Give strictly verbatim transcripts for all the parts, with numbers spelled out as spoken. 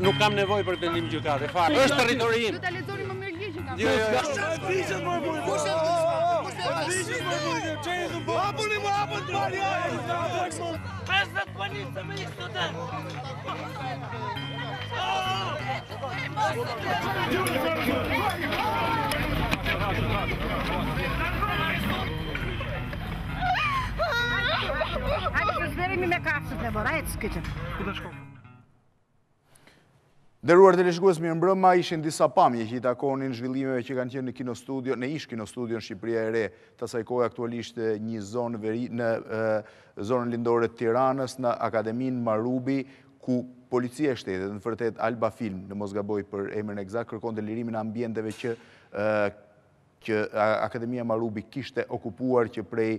Nuk kam nevojë për vendim gjykate, fare. Është territori im. Ju ta lexoni më mirë ligjin apo? Jo, jo. Sa vizet më burr. Kush e vizet më burr? Çejë do bëj. Apo më apo të marrë. pesëdhjetë policë me student. Nderuar televizikues, mirëmbrëma, ishin disa pamje që i takonin zhvillimeve që kanë qenë në Kino Studio, në ish Kino Studio në Shqipëria e Re, të asaj kohe aktualisht një zonë veri, në uh, zonën lindore të Tiranës, në Akademinë Marubi, ku policia e shtetit, në vërtet Alba Film, në mos gaboj për emrin eksakt, kërkonte lirimin e ambienteve që uh, që Akademia Marubi kishte okupuar që prej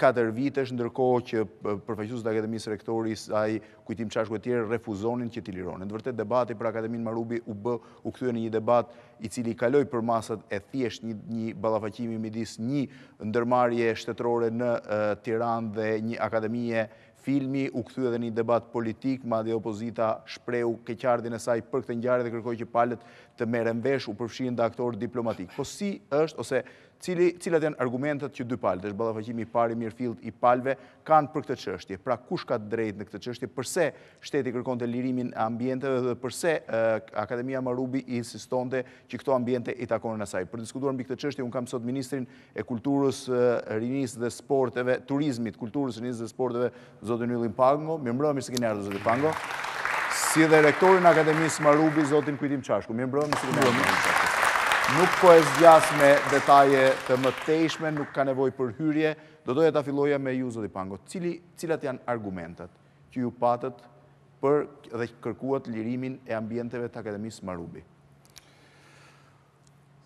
katër vitesh, ndërkohë që përfaqësuesit e Akademisë Rektori saj Kujtim Çashku e tjerë refuzonin që t'i lironin. Në vërtet debati për Akademinë Marubi u bë, u kthye në një debat i cili kaloi për masat e thjesht një, një ballafaqimi midis një ndërmarrje shtetërore në uh, Tiranë dhe një akademie filmi, u kthye edhe një debat politik, madje opozita shpreu keqardhjen e saj për këtë ngjarje dhe kërkoi që palët të merren vesh, u përfshin dhe aktorë diplomatik. Po si është ose cili, cilat janë argumentet që dy palët, është ballafaqimi i parë i mirëfillt i palëve, kanë për këtë çështje? Pra kush ka drejtë në këtë çështje? Përse shteti kërkonte lirimin e ambienteve dhe përse uh, Akademia Marubi insistonte që këto ambiente i takonin asaj? Për diskutuar mbi këtë çështje un kam sot ministrin e Kulturës, uh, Rinisë dhe Sporteve, Turizmit, Kulturës, Rinisë dhe Sporteve, zotin Yllim Pango. Mirëmbrëmje, mirë se keni ardhur zoti Pango. Si dhe rektorin Akademisë Marubi, zotin Kujtim Çashku. Mirëmbrëmje, mirë se keni ardhur. Nuk po e zgjas me detaje të mëtejshme, nuk ka nevojë për hyrje. Do doja ta filloja me ju zoti Pango. Cili, cilat janë argumentat që ju patët për dhe kërkuat lirimin e ambienteve të Akademisë Marubi?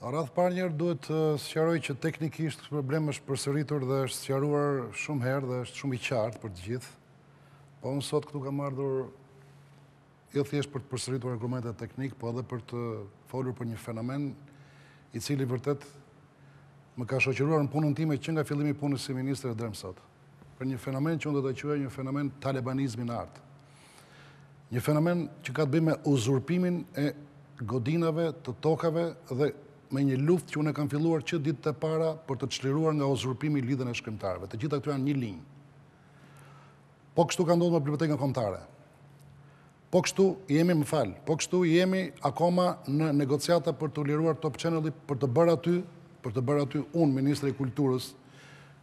Radh parë njërë duhet të sqaroj që teknikisht problemi është përsëritur dhe është sqaruar shumë herë dhe është shumë i qartë për të gjithë. Po unë sot këtu kam ardhur jo thjesht për të përsëritur argumente teknik, po edhe për të folur për një fenomen i cili vërtet më ka shoqëruar në punën time që nga fillimi i punës si ministër deri më sot. Për një fenomen që unë do ta quaj një fenomen talebanizmi në art. Një fenomen që ka të bëjë me uzurpimin e godinave, të tokave dhe me një luftë që unë kam filluar që ditët e para për të çliruar nga uzurpimi i lidhën e shkrimtarëve. Të gjitha këto janë një linjë. Po kështu ka ndodhur me bibliotekën kombëtare. Po kështu jemi, më fal, po kështu jemi akoma në negociata për të liruar Top Channel-i, për të bërë aty, për të bërë aty unë, Ministri i Kulturës,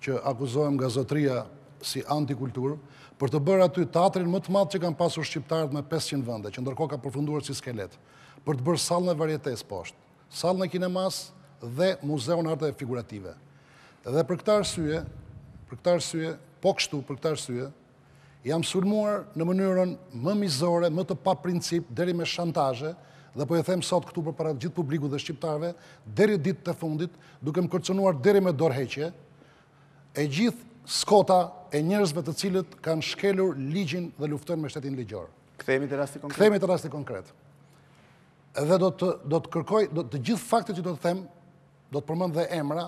që akuzohem nga zotëria si antikulturë, për të bërë aty teatrin më të madh që kanë pasur shqiptarët me pesëqind vende, që ndërkohë ka përfunduar si skelet, për të bërë sallën e varietes poshtë, sallën e kinemas dhe muzeun e arteve figurative. Dhe për këtë arsye, për këtë arsye, po kështu, për këtë arsye, jam sulmuar në mënyrën më mizore, më të pa princip, deri me shantazhe, dhe po e them sot këtu përpara gjithë publikut dhe shqiptarëve, deri ditën e fundit, duke më kërcënuar deri me dorëheqje, e gjithë skota e njerëzve të cilët kanë shkelur ligjin dhe luftojnë me shtetin ligjor. Kthehemi te rasti konkret. Kthehemi te rasti konkret. Edhe do të do të kërkoj, do të gjithë faktet që do të them, do të përmend dhe emra,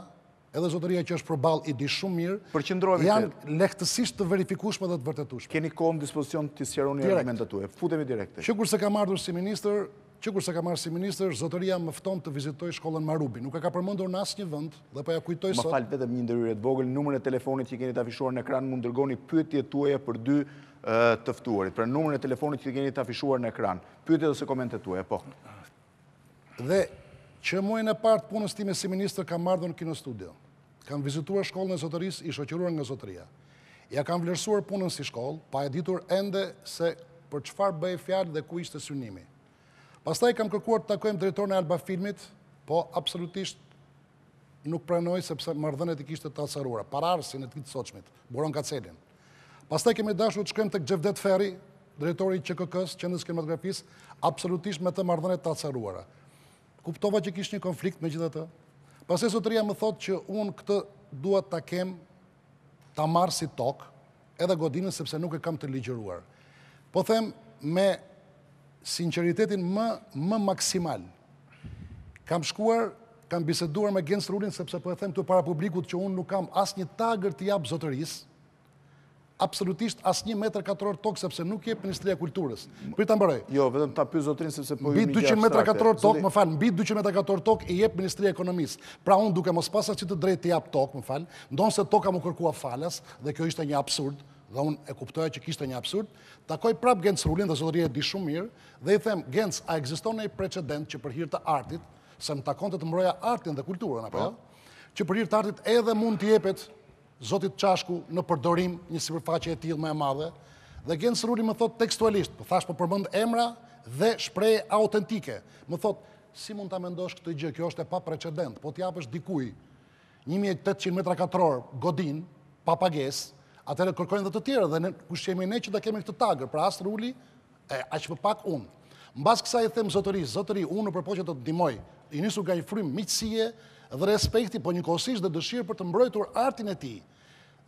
edhe zotëria që është përballë i di shumë mirë, përqendrohemi janë lehtësisht të verifikueshme dhe të vërtetueshme. Keni kohë në dispozicion të sqaroni argumentat tuaja. Futemi direkt. Që kurse kam ardhur si ministër, që kurse kam ardhur si ministër, zotëria më fton të vizitoj shkollën Marubi. Nuk e ka përmendur në asnjë vend, dhe po ja kujtoj sot. Më fal, vetëm një ndërhyrje të vogël, numrin e telefonit që keni ta afishuar në ekran, mund dërgoni pyetjet tuaja për dy të ftuarit. Për numrin e telefonit që keni ta afishuar në ekran, pyetjet ose komentet tuaja, po. Dhe që muajin e parë të punës time si ministër kam ardhur në Kino Studio. Kam vizituar shkollën e zotërisë, i shoqëruar nga zotëria. Ja kam vlerësuar punën si shkollë, pa e ditur ende se për çfarë bëhej fjalë dhe ku ishte synimi. Pastaj kam kërkuar të takojmë drejtorin e Alba Filmit, po absolutisht nuk pranoi sepse marrëdhëniet i kishte të acaruara, pararsin e të sotshmit, Buron Kacelin. Pastaj kemi dashur të shkojmë tek Xhevdet Ferri, drejtori i Ç K K-s, Qendrës Kinematografisë, absolutisht me të marrëdhënie të acaruara. Kuptova që kishte një konflikt megjithatë. Pastaj zotëria më thotë që unë këtë dua ta kem, ta marr si tokë, edhe godinën sepse nuk e kam të ligjëruar. Po them me sinqeritetin më, më maksimal. Kam shkuar, kam biseduar me Gens Rulin sepse po e them të para publikut që unë nuk kam asnjë tagër të jap zotërisë, absolutisht asnjë metër katror tokë, sepse nuk jep Ministria e Kulturës. Prit ta mbaroj. Jo, vetëm ta pyes zotrin sepse po hyjmë në gjë. Mbi dyqind metra katror tokë, më fal, mbi dyqind metra katror tokë i jep Ministria e Ekonomisë. Pra unë duke mos pasur çdo drejtë jap tokë, më fal, ndonse toka më kërkua falas dhe kjo ishte një absurd, dhe unë e kuptoja që kishte një absurd. Takoj prap Genc Rulin, dhe zotëria e di shumë mirë, dhe i them, Genc, a ekziston një precedent që për hir të artit, se më takonte të mbroja artin dhe kulturën apo? Që për hir të artit edhe mund të jepet Zotit Çashku në përdorim një sipërfaqe e tillë më e madhe, dhe Genc Ruli më thot tekstualisht, po thash po përmend emra dhe shprehje autentike. Më thot, si mund ta mendosh këtë gjë? Kjo është e pa precedent. Po t'japësh dikujt një mijë e tetëqind metra katror godin pa pagesë, atëherë kërkojnë dhe të tjerë dhe ne kush jemi ne që ta kemi këtë tagër. Pra as Ruli, e aq më pak unë. Mbas kësaj i them zotërisë, zotëri, unë përpoqja të të ndihmoj. I nisu nga një frym miqësie dhe respekti, po njëkohësisht dhe dëshirë për të mbrojtur artin e tij.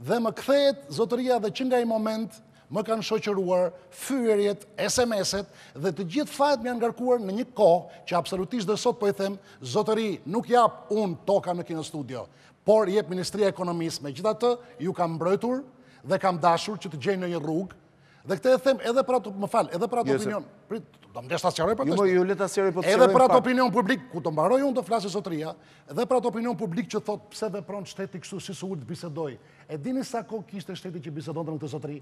Dhe më kthehet zotëria dhe që nga i moment më kanë shoqëruar fyerjet, S M S-et dhe të gjithë fajt më janë ngarkuar në një kohë që absolutisht dhe sot po i them, zotëri, nuk jap unë toka në Kino Studio, por jep Ministria e Ekonomisë. Megjithatë, ju kam mbrojtur dhe kam dashur që të gjejnë në një rrugë. Dhe këtë e them edhe për atë, më fal, edhe për atë opinion. Prit, do më lesh ta sqaroj për këtë. Edhe për atë opinion publik, ku të mbaroj unë të flasë zotëria, edhe për atë opinion publik që thot pse vepron shteti kështu si suhet bisedoi. E dini sa kohë kishte shteti që bisedonte me këtë zotëri?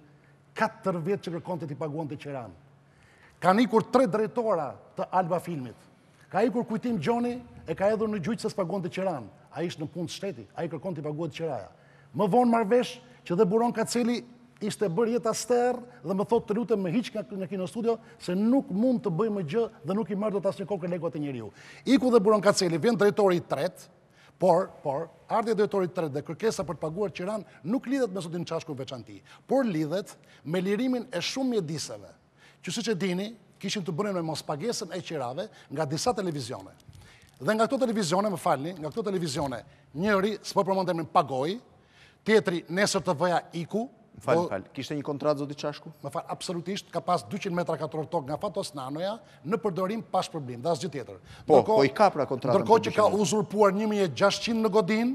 katër vjet që kërkonte t'i paguante Qeran. Kan ikur tre drejtora të Alba Filmit. Ka ikur Kujtim Gjoni e ka hedhur në gjyq se s'paguante Qeran. Ai ishte në punë shteti, ai kërkonte t'i paguhet Qeraja. Më vonë marr vesh që dhe Buron Kaceli ishte bërë jetë aster dhe më thotë të lutem më hiq nga Kino Studio se nuk mund të bëj më gjë dhe nuk i marr dot asnjë kokë lekut e njeriu. Iku dhe Buron Kaceli, vjen drejtori i tretë, por, por, ardhja e drejtorit të tretë dhe kërkesa për të paguar Qiran nuk lidhet me zotin Çashkun veçanti, por lidhet me lirimin e shumë mjediseve, që siç e dini, kishin të bënin me mospagesën e qirave nga disa televizione. Dhe nga këto televizione, më falni, nga këto televizione, njëri s'po përmendem pagoi, tjetri nesër të vëja iku. Më falë, më falë, kishte një kontratë zoti Çashku? Më falë, absolutisht, ka pas dyqind metra katror tokë nga Fatos Nanoja në përdorim pash problem, dhe asgjë tjetër. Po, po i ka pra kontratën. Ndërkohë që ka uzurpuar një mijë e gjashtëqind në godin,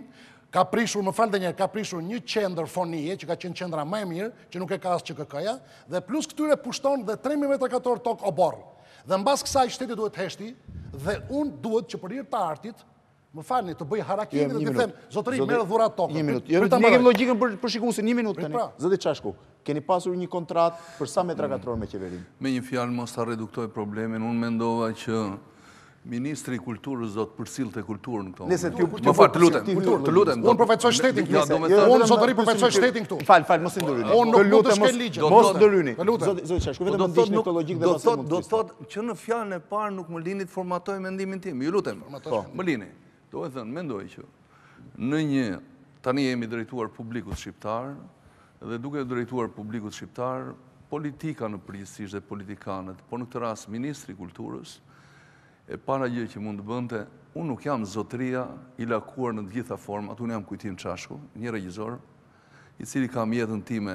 ka prishur, më falë dhe njerë, ka prishur një qendër fonie, që ka qenë qendra më e mirë, që nuk e ka as Ç K K-ja, dhe plus këtyre pushton dhe tre mijë metra katror tokë oborr. Dhe mbas kësaj shteti duhet heshti dhe unë duhet që për hir të artit më falni, të bëj harakiri dhe të them, zotëri, merë dhurat tokën. Një minut. Ne kemi logjikën për shikuesin, një minut tani. Zoti Çashku, keni pasur një kontratë për sa metra katror me qeverinë? Me një fjalë mos ta reduktoj problemin, unë mendova që Ministri i Kulturës do të përcillte kulturën këtu. Nëse ti më fal, të lutem, të lutem. Unë përfaqësoj shtetin këtu. Unë zotëri përfaqësoj shtetin këtu. Fal, fal, mos i ndryni. Unë nuk do të shkel ligj. Mos ndryni. Zoti Çashku, vetëm ndiqni këtë logjikë dhe mos e mundni. Do thotë që në fjalën e parë nuk më lini të formatoj mendimin tim. Ju lutem. Më lini. Do e thënë, mendoj që në një, tani jemi drejtuar publikut shqiptar, dhe duke drejtuar publikut shqiptar, politika në përgjithsisht dhe politikanët, por në këtë rast Ministri Kulturës, e para gjë që mund të bënte, unë nuk jam zotëria i lakuar në të gjitha format, unë jam Kujtim Çashku, një regjizor, i cili kam jetën time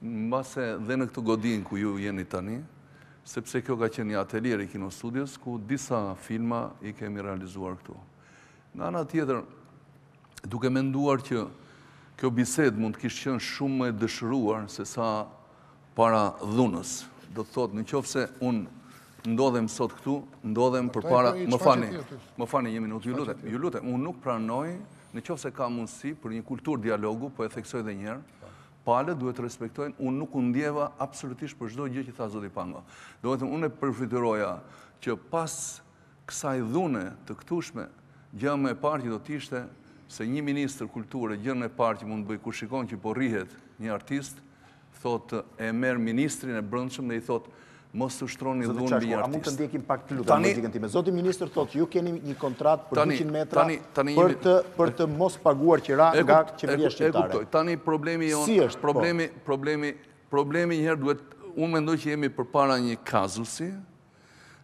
mbase dhe në këtë godin ku ju jeni tani, sepse kjo ka qenë një atelier i Kino Studios, ku disa filma i kemi realizuar këtu. Nga ana tjetër, duke menduar që kjo bisedë mund të kishte qenë shumë më e dëshiruar se sa para dhunës. Do të thotë, nëse unë ndodhem sot këtu, ndodhem përpara, më fani, më fani një minutë, ju lutem, ju lutem, unë nuk pranoj, nëse ka mundësi për një kulturë dialogu, po e theksoj edhe një herë, palët duhet të respektojnë, unë nuk u ndjeva absolutisht për çdo gjë që tha zoti Panga. Do të thotë, unë e përfituroja që pas kësaj dhune të këtushme, gjë më e parë që do t'ishte se një ministër kulture, gjë më e parë që mund të bëj kur shikon që po rrihet një artist, thotë e merr ministrin e brendshëm dhe i thotë mos të shtroni dhunë mbi artist. Zoti Çashku, a mund të ndjekim pak të lutem logjikën time? Zoti ministër thotë ju keni një kontratë për dyqind metra për të për të mos paguar qira nga qeveria shqiptare. E kuptoj. Tani problemi jon, problemi problemi problemi një herë duhet, unë mendoj që jemi përpara një kazusi.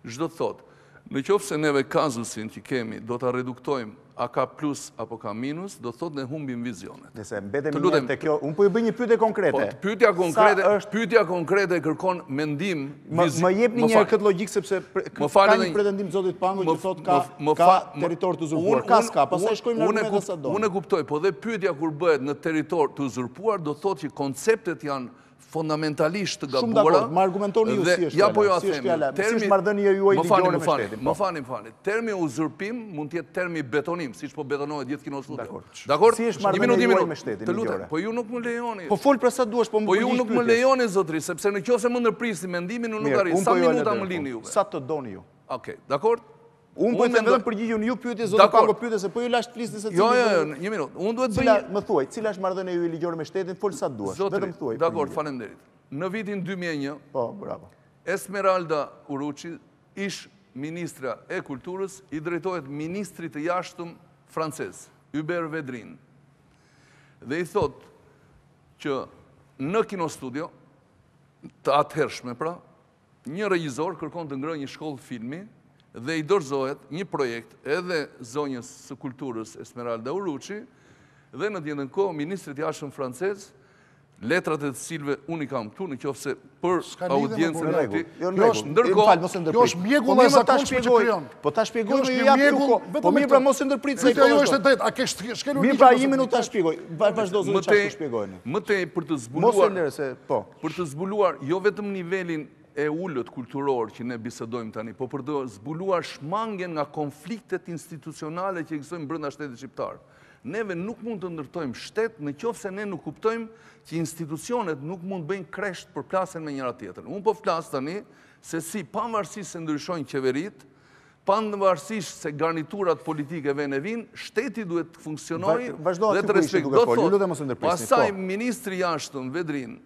Çdo thotë, në qoftë se neve kazusin që kemi do ta reduktojmë a ka plus apo ka minus, do thot ne humbim vizionet. Nëse mbetemi të kjo, unë po ju bëj një pyetje konkrete. Po, pyetja konkrete, pyetja konkrete kërkon mendim, vizion. Më jepni një këtë logjik sepse ka një pretendim zotit Pangu që thot ka ka territor të uzurpuar, ka ska, pastaj shkojmë në argumente sa do. Unë e kuptoj, po dhe pyetja kur bëhet në territor të uzurpuar do thotë që konceptet janë fundamentalisht të gabuara. Shumë dakord, më argumentoni ju si është. Ja po ju a them. Termi është marrëdhënia juaj ligjore me shtetin. Më falni, më falni. Termi uzurpim mund të jetë termi betonim, siç po betonohet gjithë kinostudio. Dakord. Dakord. Si është marrëdhënia juaj me shtetin? Të lutem, po ju nuk më lejoni. Po fol për sa duash, po më. Po ju nuk më lejoni zotëri, sepse nëse më ndërprisni mendimin, unë nuk arrij. Sa minuta më lini juve? Sa të doni ju. Okej, dakord. Unë po të vetëm përgjigjen ju pyetjes zotë Pangu pyetës se po ju lash flisni se cili. Jo, jo, një minutë. Unë duhet të bëj. Më thuaj, cila është marrëdhënia juaj ligjore me shtetin? Fol sa duash, vetëm thuaj. Dakor, faleminderit. Në vitin dy mijë e një, po, bravo. Esmeralda Uruçi, ish ministra e kulturës, i drejtohet ministrit të jashtëm francez, Hubert Védrine. Dhe i thotë që në kinostudio të atëhershme, pra, një regjisor kërkon të ngrëjë një shkollë filmi dhe i dorëzohet një projekt edhe zonjës së kulturës Esmeralda Uruçi, dhe në tjetën kohë, ministrit jashtëm francez, letrat e të cilve unë i kam këtu, në qoftë se për audiencën e këtij. Jo është mjekulla e zakonshme që krijon. Po ta shpjegoj, ju jap kohë. Po mirë pra mos e ndërprit se ajo është e drejtë. A ke shkelur një? Mirë pra jemi nuk ta shpjegoj. Vazhdo zoti çfarë shpjegojeni. Më tej për të zbuluar. Mos e po. Për të zbuluar jo vetëm nivelin e ullët kulturor që ne bisedojmë tani, po për të zbuluar shmangen nga konfliktet institucionale që ekzistojnë brenda shtetit shqiptar. Neve nuk mund të ndërtojmë shtet në qoftë se ne nuk kuptojmë që institucionet nuk mund bëjnë kresht për plasen me njëra tjetër. Unë po flas tani se si pavarësisht se ndryshojnë qeverit, pavarësisht se garniturat politike vijnë e vijnë, shteti duhet të funksionojë dhe të respektojë. Pastaj ministri i jashtëm Védrine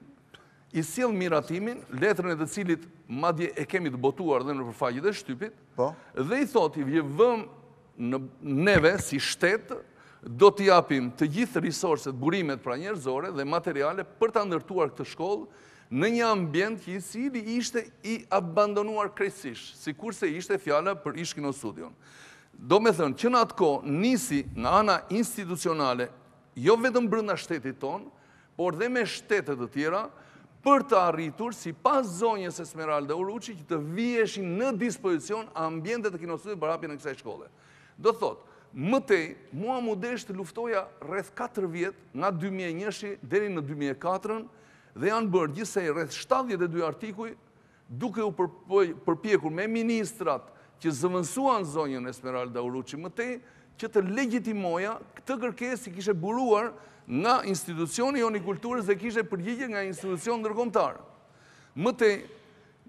i sjell miratimin, letrën e të cilit madje e kemi të botuar dhe në përfaqet e shtypit, dhe i thotë i vëm neve si shtetë, do t'i japim të gjithë resurset, burimet pra njerëzore dhe materiale për ta ndërtuar këtë shkollë në një ambient që i cili ishte i abandonuar krejtësisht, sikurse ishte fjala për ishkinostudion. Do me thënë që në atë kohë nisi nga ana institucionale, jo vetëm brenda shtetit tonë, por dhe me shtetet të tjera, për të arritur si pas zonjës Esmeralda Uruçi që të vijeshin në dispozicion ambientet e kinostudit për hapjen e kësaj shkolle. Do thot, më tej, mua më desh të luftoja rreth katër vjet nga dy mijë e një deri në dy mijë e katër dhe janë bërë gjithsej rreth shtatëdhjetë e dy artikuj duke u përpjekur me ministrat që zëvendësuan zonjën Esmeralda Uruçi më tej që të legjitimoja këtë kërkesë që kishte buruar nga institucioni joni kulturës dhe kishte përgjigje nga institucion ndërkombëtar. Më tej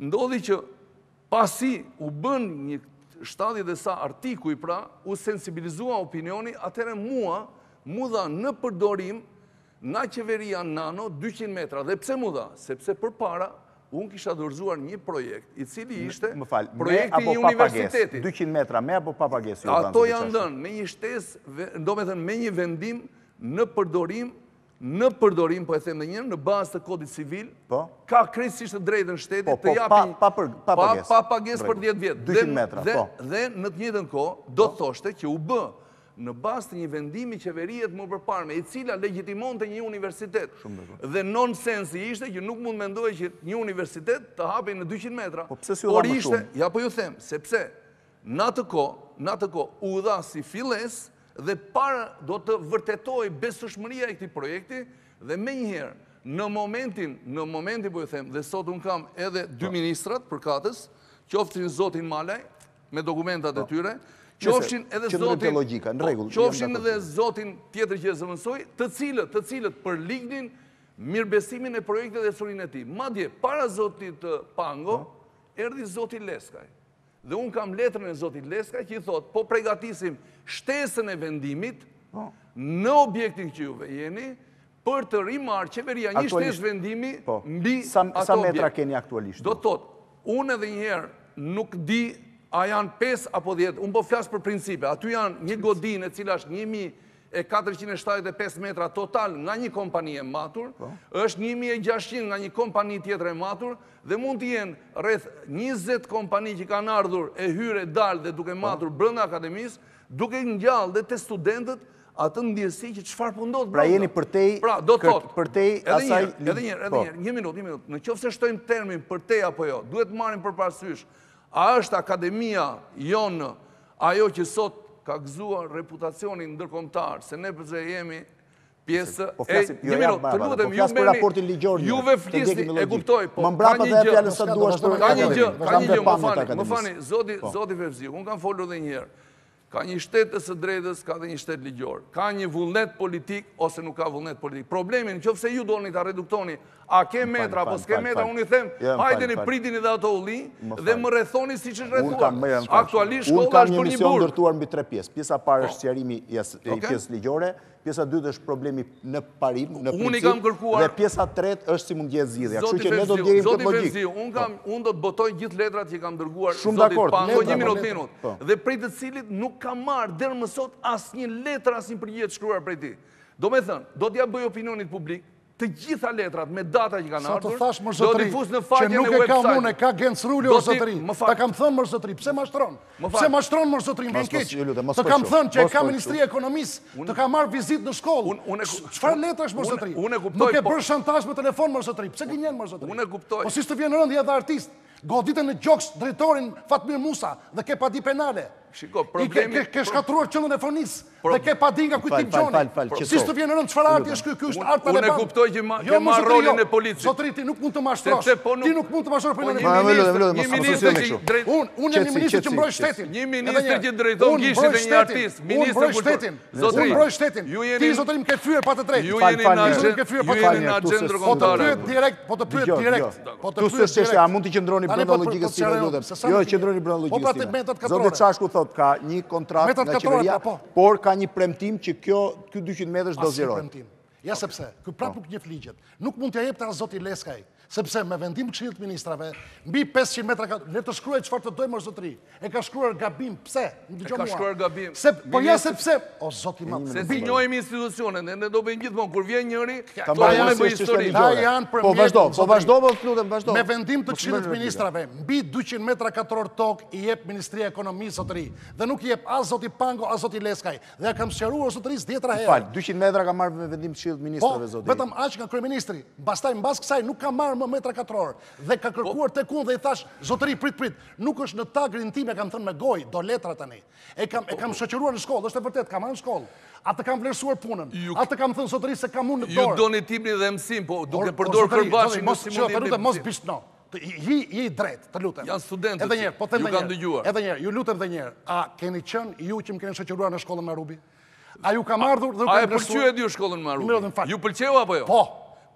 ndodhi që pasi u bën një shtatëdhjetë e sa artikuj pra, u sensibilizua opinioni, atëherë mua mu dha në përdorim nga qeveria nano dyqind metra. Dhe pse mu dha? Sepse përpara unë kisha dorëzuar një projekt i cili ishte projekti i universitetit. dyqind metra me apo pa pagesë? Ato janë dhënë me një shtesë, do me thënë me një vendim në përdorim, në përdorim, po e them ndonjëherë, në bazë të kodit civil, ka krejtësisht të drejtën shtetit të japin pa pagesë për dhjetë vjet. dyqind metra, po. Dhe në të njëjtën kohë do thoshte që u bë në bazë të një vendimi qeveriet më përparme, i cila legitimonte një universitet. Dhe nonsensi ishte që nuk mund mendohej që një universitet të hapej në dyqind metra. Po pse si u dha më shumë? Ja po ju them, sepse në atë kohë u dha si filesë dhe para do të vërtetoj besueshmëria e këtij projekti dhe me njëherë, në momentin, në momentin po ju them, dhe sot unë kam edhe dy ministrat për katës, qofshin zotin Malaj me dokumentat e tyre, qofshin edhe zotin, qofshin edhe zotin tjetër që e zëvendësoi, të cilët, të cilët përlignin mirëbesimin e projektit dhe surinë e tij. Madje para zotit Pangu erdhi zoti Leskaj. Dhe unë kam letrën e zotit Leskaj që i thotë, po përgatisim shtesën e vendimit në objektin që juve jeni, për të rimarë qeveria një shtesë vendimi mbi ato objekt. Sa metra keni aktualisht? Do të thotë, unë edhe njëherë nuk di a janë pesë apo dhjetë, unë po flasë për principe, aty janë një godinë e cila është një mijë e katërqind e shtatëdhjetë e pesë metra total nga një kompani e matur, është një mijë e gjashtëqind nga një kompani tjetër e matur, dhe mund të jenë rreth njëzet kompani që kanë ardhur e hyre dalë dhe duke matur brenda akademisë, duke ngjallë dhe te studentët atë ndjesi që çfarë po ndodh. Pra jeni përtej, pra do të thotë përtej asaj. Edhe një herë, edhe një minutë, një minutë. Nëse shtojmë termin përtej apo jo, duhet të marrim përparasysh, a është akademia jonë ajo që sot ka gëzuar reputacionin ndërkombëtar, se ne përse jemi pjesë e një minutë, të lutem ju merrni, juve flisni, e kuptoj, po ka një gjë, ka një gjë, ka një gjë, më fani, më fani, zoti, zoti Fevzi, unë kam folur edhe një herë. Ka një shtet të së drejtës, ka dhe një shtet ligjor. Ka një vullnet politik ose nuk ka vullnet politik. Problemin nëse ju doni ta reduktoni, a ke metra apo s'ke metra, unë i them, hajdeni pritini dhe ato ulli dhe më rrethoni siç është rrethuar. Aktualisht shkolla është për një burg. Unë kam një mision ndërtuar mbi tre pjesë. Pjesa parë është sqarimi i pjesës ligjore, pjesa dytë është problemi në parim, në princip, dhe pjesa tretë është si mund të jetë zgjidhja. Kështu që ne do të gjejmë këtë logjik. Unë kam, unë do të botoj gjithë letrat që kam dërguar zotit Panko, një minutë minut, dhe prej të cilit nuk ka marrë deri më sot asnjë letër, asnjë përgjigje të shkruar prej tij. Do me thënë, do t'ja bëj opinionit publik të gjitha letrat me data që kanë ardhur. Sa të thash më zotëri, që nuk e ka unë, ka Genc Rulli o zotëri. Ta kam thënë më zotëri, pse mashtron? Pse mashtron më zotëri, më vjen keq. Të kam thënë që e ka Ministria e Ekonomisë, të ka marrë vizitë në shkollë. Çfarë letrash më zotëri? Nuk e bën shantazh me telefon më zotëri. Pse gënjen më zotëri? Unë e kuptoj. Po si të vjen rëndja dhe artist, goditën në gjoks drejtorin Fatmir Musa dhe ke padi penale. Shiko, problemi... Ke shkatruar qëndën e fonis dhe ke padi nga kujtim gjoni. Si së vjenë rëndë, qëfar arti është kjo, është artë taleban. Unë e kuptoj që ma rolin e policit. Zotëri, ti nuk mund të mashtrosh. Ti nuk mund të mashtrosh për në një minister. Unë e një minister që mbroj shtetin. Një minister që drejton gjishtit e një artist. Unë mbroj shtetin. Unë mbroj shtetin. Ti, zotërim, ke fyër pa të drejt. Ju jeni në agendë rëgëntarë. Po thot, ka një kontratë nga qeveria, por ka një premtim që kjo dyqind metrësh do zgjerohet. Ja sepse, kjo prapë nuk njeh ligjet. Nuk mund t'ja jepte as zoti Leskaj, sepse me vendim të Këshillit të Ministrave, mbi pesëqind metra, le të shkruaj çfarë të dojmë zotëri. E ka shkruar gabim, pse? E ka shkruar gabim. Po ja sepse, o zoti madh. Se si njohim institucionet, ne do bëjmë gjithmonë kur vjen njëri, ta janë me histori. Po vazhdo, po vazhdo, po lutem vazhdo. Me vendim të Këshillit të Ministrave, mbi dyqind metra katror tok i jep Ministria e Ekonomisë zotëri, dhe nuk i jep as zoti Panko, as zoti Leskaj. Dhe ja kam sqaruar zotërisë dhjetra herë. Fal, dyqind metra ka marrë me vendim të ministrave zotëri. Po, vetëm aq nga kryeministri. Pastaj mbas kësaj nuk ka marrë më metra katror dhe ka kërkuar tek unë dhe i thash zotëri prit prit. Nuk është në tagrin tim, e kam thënë me gojë, do letra tani. E kam e kam shoqëruar në shkollë, është e vërtet, kam marrë në shkollë. Atë kam vlerësuar punën. Atë kam thënë zotëri se kam unë në dorë. Ju doni tipin dhe mësim, po duke përdor kërbashin, mos mund mos bishno. Je i drejtë, të lutem. Janë studentët. Edhe një herë, po them edhe një herë. Edhe një herë, ju lutem edhe një herë. A keni qenë ju që më keni shoqëruar në shkollën me Rubi? A ju ka mardhur dhe u ka përqyë e di u shkollën Marubi? Ju përqeu apo jo? Po.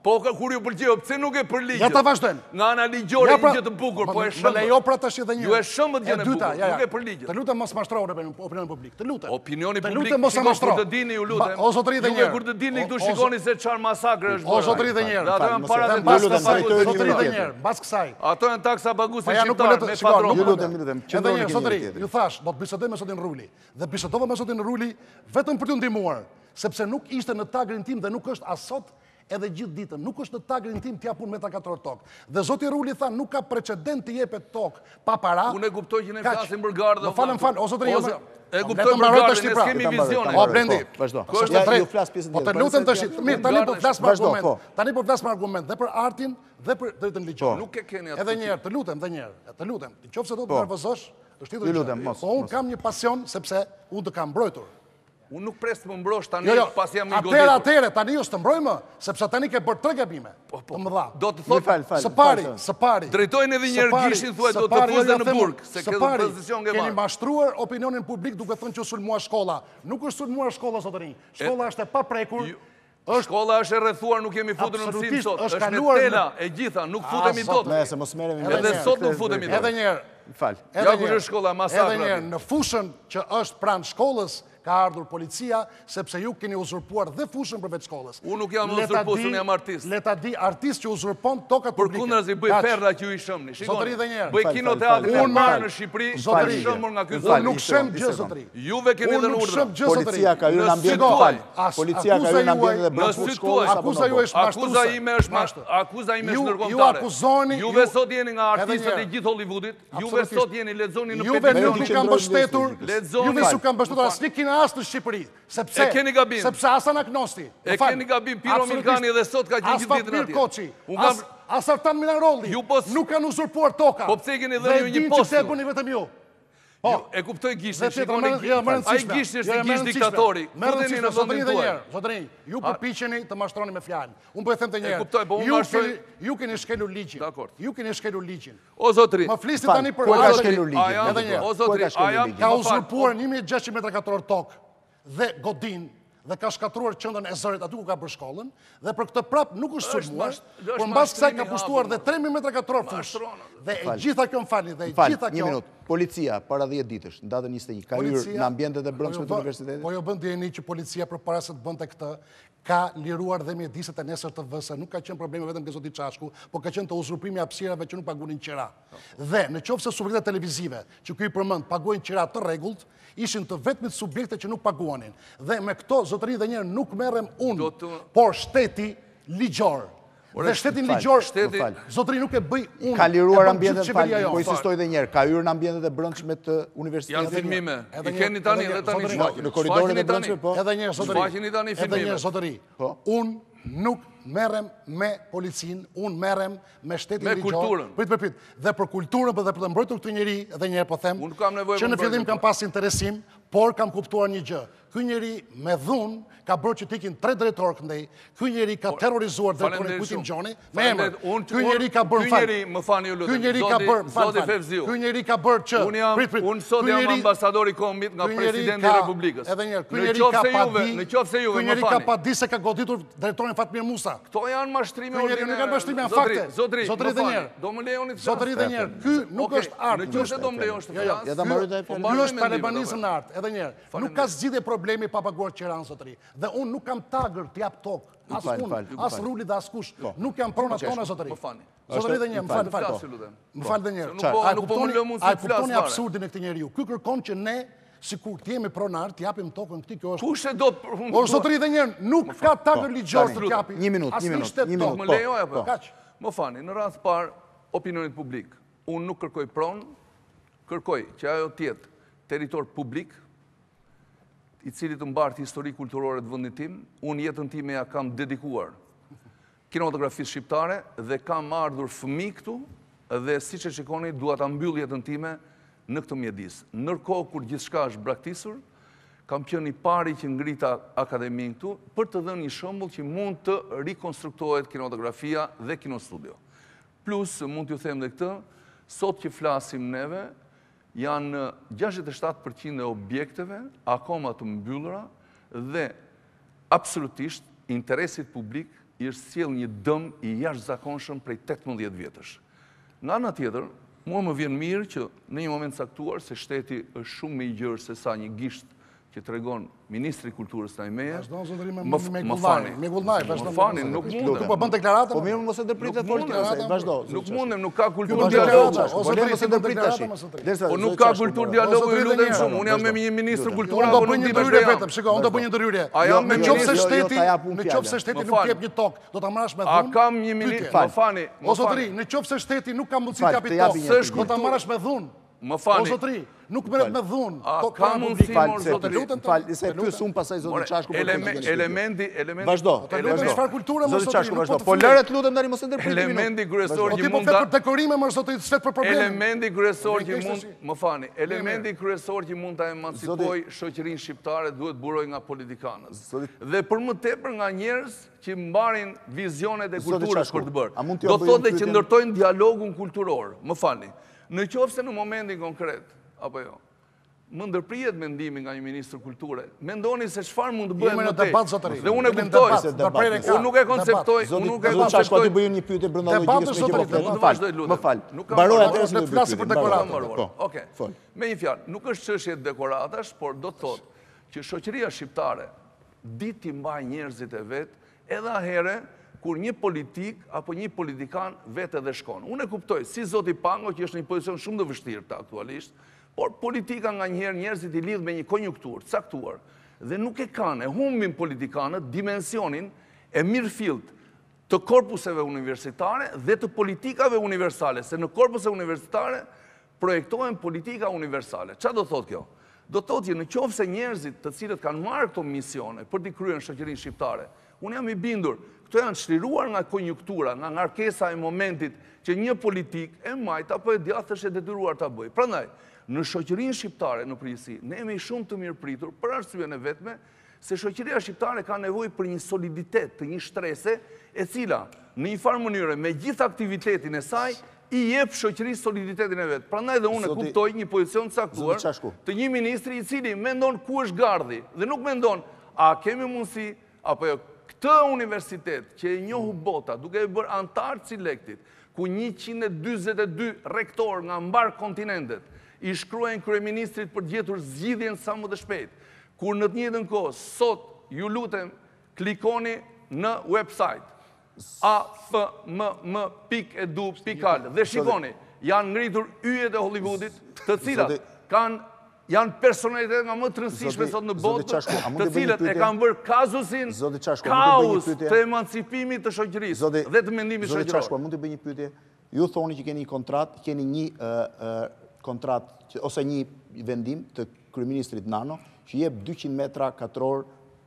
Po kur ju përqeu, pëse nuk e përligjët? Ja ta vazhdojnë. Nga ana ligjore i gjithë të bukur, po e shëmbët. Më lejo pra të shi dhe njërë. Ju e shëmbët gjene bukur, nuk e përligjët. Të lutem mos mashtrohën opinioni publik. Të lutem. Opinioni publik, shiko kur të dini ju lutem. O zotëri dhe njërë. Kur të dini këtu shikoni se qarë masakrë është bërë. O zotëri dhe njërë. Bas kësaj. Ato janë taksa paguese shqiptare me patron. Ju lutem, ju lutem. Edhe një zotëri, ju thash, do të bisedoj me zotin Ruli. Dhe bisedova me zotin Ruli vetëm për t'ju ndihmuar, sepse nuk ishte në tagrin tim dhe nuk është as sot edhe gjithë ditën, nuk është në tagrin tim t'ja pun metra katror tokë. Dhe zoti Ruli tha, nuk ka precedent t'i jepet tokë, pa para... Unë e kuptoj që ne flasim për gardë... Më falem, falem, o zotëri, e kuptoj për gardë, ne s'kemi vizione. O, Blendi, po të lutem të shqit, mirë, tani po flas më argument, tani po flas më argument, dhe për artin, dhe për dritën ligjore. Nuk e keni atë... Edhe njerë, të lutem, dhe njerë, të lutem, në qofë se do të nervozosh, është t'i lutem, po unë kam një pasion, sepse unë të kam mbrojtur. Unë nuk presë të më mbrosh tani, pas jam i goditur. Atere, atere, tani ju së të mbrojmë, sepse tani ke bërë tre gabime, të më dha. Do të thotë, së pari, së pari. Drejtojnë edhe njerë gjishin, thuaj, do të fuzë në burg, se këtë pozicion ke marë. Keni mashtruar opinionin publik duke thënë që sulmua shkolla. Nuk është sulmua shkolla, zotëri. Shkolla është e paprekur. Shkolla është e rrethuar, nuk jemi futur në mësim sot. Është në tela e gjitha, nuk futemi dot. Edhe sot nuk futemi dot. Edhe njerë, në fushën që është pranë shkollës, ka ardhur policia, sepse ju keni uzurpuar dhe fushën përveç shkollës. Unë nuk jam uzurpues, unë jam artist. Le ta di artist që uzurpon tokat publike. Përkundazi bëj perla që ju i shëmni. Zotëri dhe njerë. Bëj kinoteatrin e parë në Shqipëri, zotëri shëmur nga ky zotëri. Unë nuk shëm gjë zotëri. Juve keni dhënë urdhër. Policia ka hyrë në ambient. Policia ka hyrë në ambient dhe brenda shkollës. Akuza juaj është mashtruese. Akuza ime është mashtruese. Akuza ime është ndërkombëtare. Ju akuzoni. Juve sot jeni nga artistët e gjithë Hollywoodit. Juve sot jeni lexoni në Juve nuk ju kanë mbështetur. Juve s'u kanë mbështetur asnjë kinast në Shqipëri, sepse e keni gabim. Sepse Hasan Agnosti. E keni gabim Piromikani dhe sot ka gjetë gjithë ditën atje. Un kam Asartan Minarolli. Nuk kanë uzurpuar toka. Po pse keni dhënë një post? E kuptoj gishtin, shikoni gishtin. Ai gishtin është gisht diktatori. Kujteni në vendin tuaj. Zotëri, ju përpiqeni të mashtroni me fjalë. Unë po e them të njëjtë. Ju keni shkelur ligjin. Ju keni shkelur ligjin. O zotëri, më flisni tani për ai shkelur ligjin. O zotëri, ai ka uzurpuar një mijë e gjashtëqind metra katror tokë dhe godin dhe ka shkatruar qendrën e Zërit aty ku ka bërë shkollën dhe për këtë prap nuk është sulmuar, por mbas kësaj ka pushtuar dhe tre mijë metra katror fushë. Dhe e gjitha kjo mfalni dhe e gjitha kjo. Policia para dhjetë ditësh, në datën njëzet e një, ka hyrë në ambientet e brendshme të universitetit. Po jo bën djeni që policia përpara se të bënte këtë, ka liruar dhe mjediset e nesër të vësë, nuk ka qenë probleme vetëm ke zoti Çashku, po ka qenë të uzurpimi hapësirave që nuk pagunin qira. Dhe në qoftë se subjektet televizive, që ky i përmend, paguajnë qira të rregullt, ishin të vetmit subjekte që nuk paguanin. Dhe me këto zotëri dhe njerë nuk merrem unë, por shteti ligjor. Dhe shtetin ligjor, zotëri nuk e bëj unë. Ka liruar ambjendet, po insistoj dhe njerë, ka hyrë në ambjendet e brëndshme të universitetet. Janë filmime, i keni tani, edhe tani shfaqin. Në koridorin e brëndshme, po? Edhe njerë, zotëri. Shfaqin i tani filmime. Edhe njerë, zotëri. Unë nuk merrem me policin, unë merrem me shtetin ligjor. Me kulturën. Dhe për kulturën, dhe për të mbrojtur këtë njeri, edhe njerë po them, që në fillim kam pas interesim, por kam kuptuar një gjë. Ky njeri me dhun ka bërë që tikin tre drejtor këndej, ky njeri ka terrorizuar drejtorin Putin Gjoni, me emër, ky njeri ka bërë fan, ky njeri ka bërë fan, ky njeri ka bërë që, prit, prit, unë sot jam ambasadori kombit nga presidenti Republikës, në qofë se juve, ky njeri ka padi se ka goditur drejtorin Fatmir Musa, këto janë mashtrime ordinere, zotëri, zotëri dhe njerë, do më lejoni të flasë, zotëri dhe njerë, ky nuk është artë, ky është talebanizëm në artë, edhe njerë, nuk ka zgjidhje problemi pa paguar qiran, zotëri. Dhe unë nuk kam tagër të jap tokë, as unë, as rulli dhe as kush, nuk jam pronat tona, zotëri. Zotëri dhe njerë, më falë, më falë, më falë dhe njerë. A e kuptoni absurdin e këti njeriu. Ky kërkon që ne, si kur t'jemi pronar, t'japim tokën këti, kjo është... Kushe do... O, zotëri dhe njerë, nuk ka tagër ligjor të t'japi. Një minut, një minut, një minut, po, po, po. Më fani, në rrasë par opinionit publik, unë nuk kërkoj pron, kërkoj që ajo tjetë teritor publik, i cilit të mbartë histori kulturore të vëndit tim, unë jetën time ja kam dedikuar kinematografisë shqiptare dhe kam ardhur fëmi këtu dhe si që shikoni duat ambyll jetën time në këtë mjedis. Nërkohë kur gjithçka është braktisur, kam qenë i pari që ngrita akademin këtu për të dhënë një shembull që mund të rikonstruktohet kinematografia dhe kinostudio. Plus, mund t'ju them dhe këtë, sot që flasim neve, janë gjashtëdhjetë e shtatë përqind e objekteve, akoma të mbyllura, dhe absolutisht interesit publik i është sjell një dëm i jashtëzakonshëm prej tetëmbëdhjetë vjetësh. Nga ana tjetër, mua më vjen mirë që në një moment caktuar, se shteti është shumë më i gjerë se sa një gisht që tregon Ministri Kulturës në Ajmeja, më fani, më fani, nuk mundem, nuk mundem, nuk ka kultur dialogu, o nuk ka kultur dialogu, ju lutem shumë, unë jam me një Ministrë Kulturë, unë do bëj një ndërhyrje vetëm, shiko, unë do bëj një ndërhyrje, në qoftë se shteti, në qoftë se shteti nuk jep një tokë, do ta marrësh me dhunë, a kam një Ministrë, më fani, o zotëri, në qoftë se shteti nuk ka mundësi të japë tokë, do ta marrësh me dhunë. Më fani. O zotëri, nuk mëret me dhunë. A ka mundësi morë zotëri? Falë, se ty sumë pasaj zotëri Çashku për të një elementi... Vazhdo. Zotëri Çashku, vazhdo. Po lërët lutëm nari, mos e ndërpër të minut. O ti po fetë për dekorime, mërë zotëri, të sfetë për problemin. Elementi kryesor që mund... Më fani, elementi kryesor që mund të emancipoj shoqërinë shqiptare duhet buroj nga politikanës. Dhe për më tepër nga njerës që mbarin vizionet e kulturës për të bërë. Do thot dhe që ndërtojnë dialogun kulturor. Më fani. Në qofë se në momentin konkret, apo jo, më ndërprijet mendimi nga një Ministrë Kulture, mendoni se qëfar mund të bëjnë më te, dhe unë e kuptoj, unë nuk e konceptoj, unë nuk e konceptoj. Zotë bëjë një pyetje brenda logjikës me që më falë, më falë, baroj atërës në dhe pyetje, më falë. Oke, me një fjalë, nuk është çështje dekoratash, por do të thotë që shoqëria shqiptare diti mbaj njerëzit e vetë, edhe ahere kur një politik apo një politikan vetë edhe shkon. Unë e kuptoj, si Zoti Pango që është një pozicion shumë të vështirë të aktualisht, por politika nga njerë njerëzit i lidh me një konjunktur, caktuar, dhe nuk e kanë, e humbin politikanët dimensionin e mirëfillt të korpuseve universitare dhe të politikave universale, se në korpuse universitare projektohen politika universale. Qa do thot kjo? Do thot që në qoftë se njerëzit të cilët kanë marrë këto misione për t'i kryer shoqërinë shqiptare, unë jam i bindur, këto janë çliruar nga konjunktura, nga ngarkesa e momentit që një politik e majt apo e djathtë është e detyruar ta bëjë. Prandaj, në shoqërinë shqiptare në përgjithësi, ne jemi shumë të mirëpritur për arsyen e vetme se shoqëria shqiptare ka nevojë për një soliditet, të një shtrese e cila në një farë mënyrë me gjithë aktivitetin e saj i jep shoqërisë soliditetin e vetë. Prandaj dhe unë e kuptoj një pozicion të caktuar të një ministri i cili mendon ku është gardhi dhe nuk mendon a kemi mundësi apo jo këtë universitet që e njohu bota duke e bërë antar cilektit ku njëqind e dyzet e dy rektor nga mbar kontinentet i shkruajnë kryeministrit për gjetur zgjidhjen sa më të shpejtë. Kur në të njëjtën kohë sot ju lutem klikoni në website a f m m pikë e d u pikë al dhe shikoni, janë ngritur yjet e Hollywoodit, të cilat janë personalitet nga më të rëndësishme sot në botë, të cilat e kanë bërë kazusin kaos të emancipimit të shoqërisë dhe të mendimit shoqëror. Zoti Çashko, mund të bëj një pyetje? Ju thoni që keni një kontratë, keni një kontratë ose një vendim të kryeministrit Nano që jep dyqind metra katror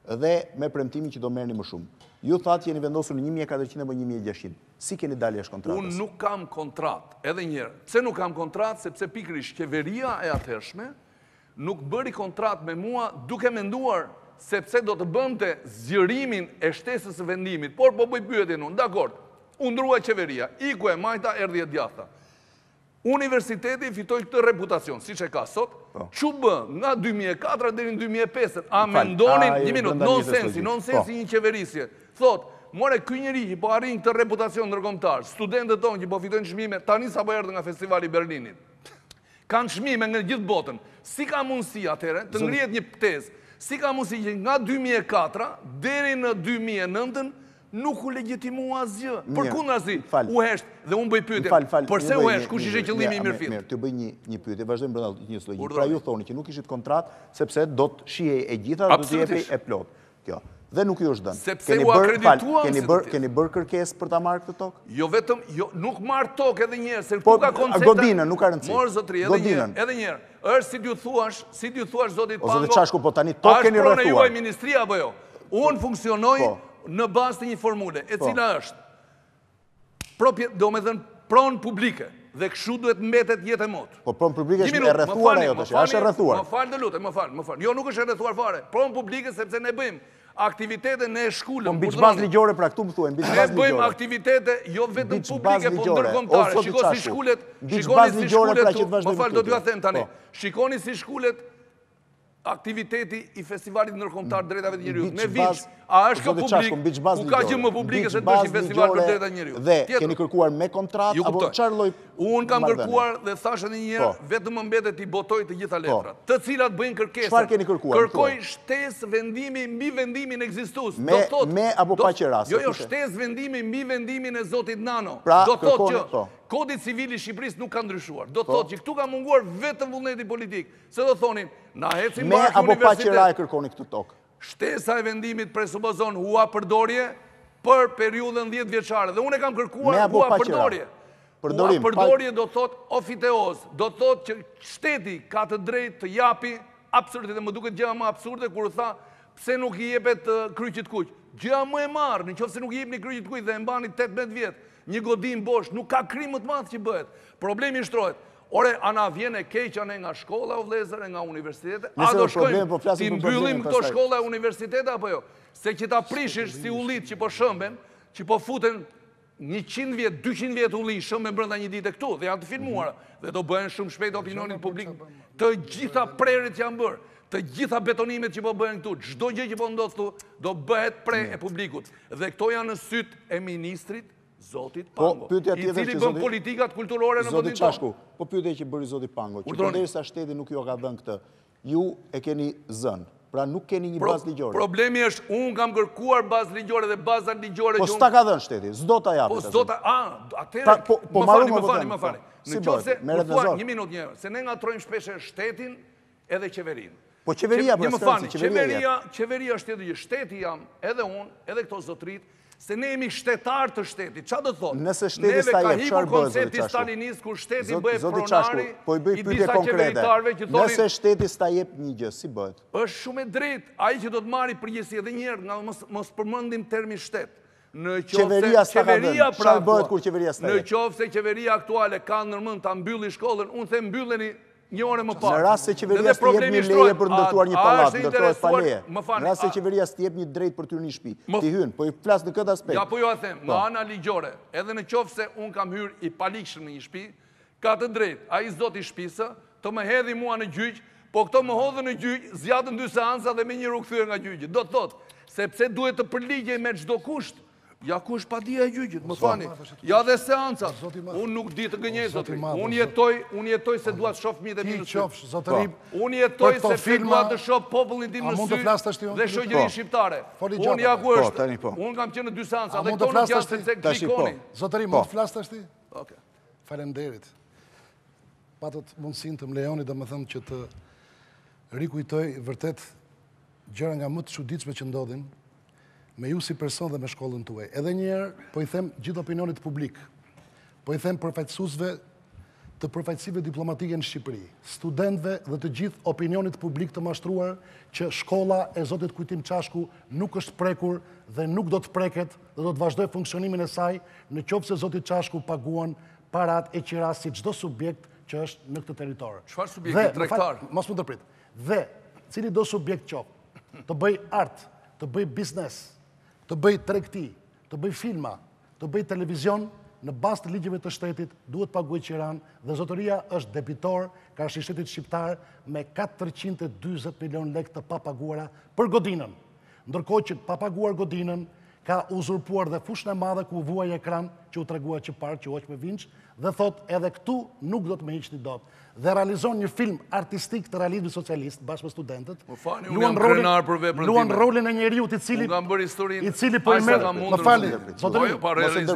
dhe me premtimin që do merrni më shumë. Ju thatë jeni vendosur në një mijë e katërqind apo një mijë e gjashtëqind. Si keni dalë jashtë kontratës? Unë nuk kam kontrat, edhe njerë. Pse nuk kam kontrat? Sepse pikërisht qeveria e atërshme nuk bëri kontrat me mua duke menduar sepse do të bënte zgjerimin e shtesës së vendimit. Por po bëj pyetin unë, dakord, u ndrua qeveria, iku e majta, erdhi e djatha. Universiteti fitoi këtë reputacion, siç e ka sot, çu bë nga dy mijë e katër deri në dy mijë e pesë. A mendonin një minutë, nonsensi, nonsensi një qeverisje. Thot, more ky njeri që po arrin këtë reputacion ndërkombëtar, studentët tonë që po fitojnë çmime, tani sapo erdhën nga Festivali i Berlinit. Kanë çmime nga gjithë botën. Si ka mundësi atëherë të ngrihet një tezë? Si ka mundësi që nga dy mijë e katër deri në dy mijë e nëntën nuk u legjitimua asgjë? Përkundazi, u hesht dhe unë bëj pyetje. Përse u hesht? Kush ishte qëllimi i mirëfillt? Mirë, të bëj një pyetje, vazhdojmë brenda një lloji. Pra ju thoni që nuk kishit kontratë sepse do të shihej e gjitha, do të jepej e plot. Kjo. Dhe nuk ju është dënë. Sepse u akredituan se të tjetë. Keni bërë kërkes për ta marrë këtë tokë? Jo vetëm, nuk marrë tokë edhe njerë. Po, godinën, nuk ka rëndësi. Morë, zotri, edhe njerë. Êshtë si t'ju thuash, si t'ju thuash, zotit Pango. O, zotit Çashko, po tani tokë keni rrethuar. Ashtë prone juaj, ministria, po jo. Unë funksionoj në basë të një formule, e cila është, do me thënë, pronë publike. Dhe këshu duhet mbetet jetë e motë. Po pronë publike është e rrethuar ajo të që, është e rrethuar. Më falë dhe lutë, më falë, më falë. Jo, nuk është e rrethuar fare. Pronë publike sepse ne bëjmë aktivitete në e shkullën. Po mbi çbazë ligjore, pra këtu më thuaj, mbi çbazë ligjore. Ne bëjmë aktivitete jo vetëm publike, po ndërkombëtare. Shikoni si shkullet, shikoni si shkullet, më falë do t'ju a them tani, shikoni si shkullet aktiviteti i festivalit ndërkombëtar drejtave të njeriut. Me vish, a është kjo publik, ku ka që më publike se të bësh i festival për drejta njeriut. Dhe keni kërkuar me kontrat, apo qarloj... Unë kam kërkuar dhe thashe një njerë, vetëm më mbetet i botoj të gjitha letrat, të cilat bëjnë kërkesën. Çfarë keni kërkuar? Kërkoj shtes vendimi mbi vendimin ekzistus. Me apo pa qerasë? Jo, jo, shtes vendimi mbi vendimin e Zotit Nano. Do thot që kodit civil i Shqipërisë nuk ka ndryshuar. Do thot që këtu ka munguar vetëm vullneti politik. Se do thonin, na heci marrë në universitet. Me apo pa qera e kërkoni këtë tokë? Shtesa e vendimit presupozon hua përdorje për periudën dhjetë vjeçare. Dhe unë e kam kërkuar hua përdorje. Hua përdorje do thot ofiteos. Do thot që shteti ka të drejt të japi absurdit. Dhe më duket gjëja më absurde kur tha pse nuk i jepet kryqit kuq. Gjëja më e marrë, në qoftë se nuk i jepni kryqit kuq dhe e mbani tetëmbëdhjetë vjet. Një godim bosh, nuk ka krim më të madh që bëhet. Problemi shtrohet. Ore, ana vjen e keqa ne nga shkolla o vlezër, nga universitete. A do shkojmë, ti mbyllim këto shkolla e universitete, apo jo? Se që ta prishish si ullit që po shëmben, që po futen njëqind vjet, dyqind vjet ulli, shëmben brënda një ditë e këtu, dhe janë të filmuara, dhe do bëhen shumë shpejt opinionin publik. Të gjitha prerit janë bërë, të gjitha betonimet që po bëhen këtu, çdo gjë që po ndodh këtu, do bëhet pre e publikut. Dhe këto janë në sytë e ministrit Zotit Pango, i cili bën politikat kulturore në botin tonë. Po pyetja që bëri Zoti Pango, që përderisa shteti nuk ju ka dhënë këtë, ju e keni zënë. Pra nuk keni një bazë ligjore. Problemi është, unë kam kërkuar bazë ligjore dhe bazat ligjore... Po s'ta ka dhënë shteti, s'do t'a japë. Po s'do t'a... A, atëherë... Më fali, më fali, më fali. Në qoftë se, më fali, një minut njërë, se ne nga trojmë shpeshe shtetin edhe qeverin. Po qeveria, për sërësi, qeveria... Qeveria është edhe gjithë shteti jam, edhe unë, edhe këto zotrit, se ne jemi shtetar të shtetit. Qa do thonë? Neve ka hikur koncepti stalinist, kur shteti bëhe pronari i disa qeveritarve që thonin... Nëse shteti s'ta jep një gjë, si bëhet? Është shumë e drejt, aji që do të marri përgjësi edhe njerë, nga mos përmëndim termi shtetë. Qeveria s'ta ka dhenë, qa bëhet kur qeveria s'ta jep? Në qovë se qeveria aktuale ka nërmën të ambylli shkollën, unë the mbylleni një orë më parë. Në rrasë se qeveria s'ti jep një leje për ndërtuar një palat, ndërtojt pa leje. Në rrasë se qeveria s'ti jep një drejt për t'hyrë një shtëpi, t'i hynë, po i flasë në këtë aspekt. Ja, po jo a them, më ana ligjore, edhe në qoftë se unë kam hyrë i palikshëm në një shtëpi, ka të drejt, a i zoti shtëpisë, të më hedhi mua në gjyq, po këto më hodhë në gjyq, zjatën dy seansa dhe me një rukëthyre nga gjyqit. Do të thotë, sepse duhet të përligjej me çdo kusht. Ja kush pa dia e gjyqit, më fani. Ja dhe seancat. Unë nuk di të gënjej, zotëri. Unë jetoj se duat shoh fëmijët e mi në sy. Unë jetoj se duat të shoh popullin tim në sy dhe shoqërinë shqiptare. Unë ja ku është. Unë kam qenë në dy seanca dhe këto nuk janë sepse klikoni. Zotëri, mund të flas tash ti? Okej. Faleminderit. Patët mundësinë të më lejoni domethënë që të rikujtoj vërtet gjëra nga më të çuditshme që ndodhin me ju si person dhe me shkollën tuaj. Edhe njerë, po i them gjithë opinionit publik, po i them përfaqësuesve të përfaqësive diplomatike në Shqipëri, studentve dhe të gjithë opinionit publik të mashtruar që shkolla e Zotit Kujtim Çashku nuk është prekur dhe nuk do të preket dhe do të vazhdoj funksionimin e saj në qoftë se Zotit Çashku paguan parat e qira si çdo subjekt që është në këtë territor. Çfarë subjekti tregtar? Mos më ndërprit. Dhe cili do subjekt qoftë, të bëj art, të bëj biznes, të bëj tregti, të bëj filma, të bëj televizion, në bazë të ligjeve të shtetit duhet paguaj qiran dhe zotëria është debitor qarshi shtetit shqiptar me katërqind e dyzet milion lek të papaguara për godinën. Ndërkohë që papaguar godinën ka uzurpuar dhe fushën e madhe ku vuaj ekran që u tregua që parë që hoq me vinç dhe thot edhe këtu nuk do të më hiqni dot. Dhe realizon një film artistik të realizmit socialist bashkë me studentët. Po fani, unë jam krenar për veprën time. Luan rolin e njeriu i cili unë kam bërë historinë. I cili po i merr. Më falni.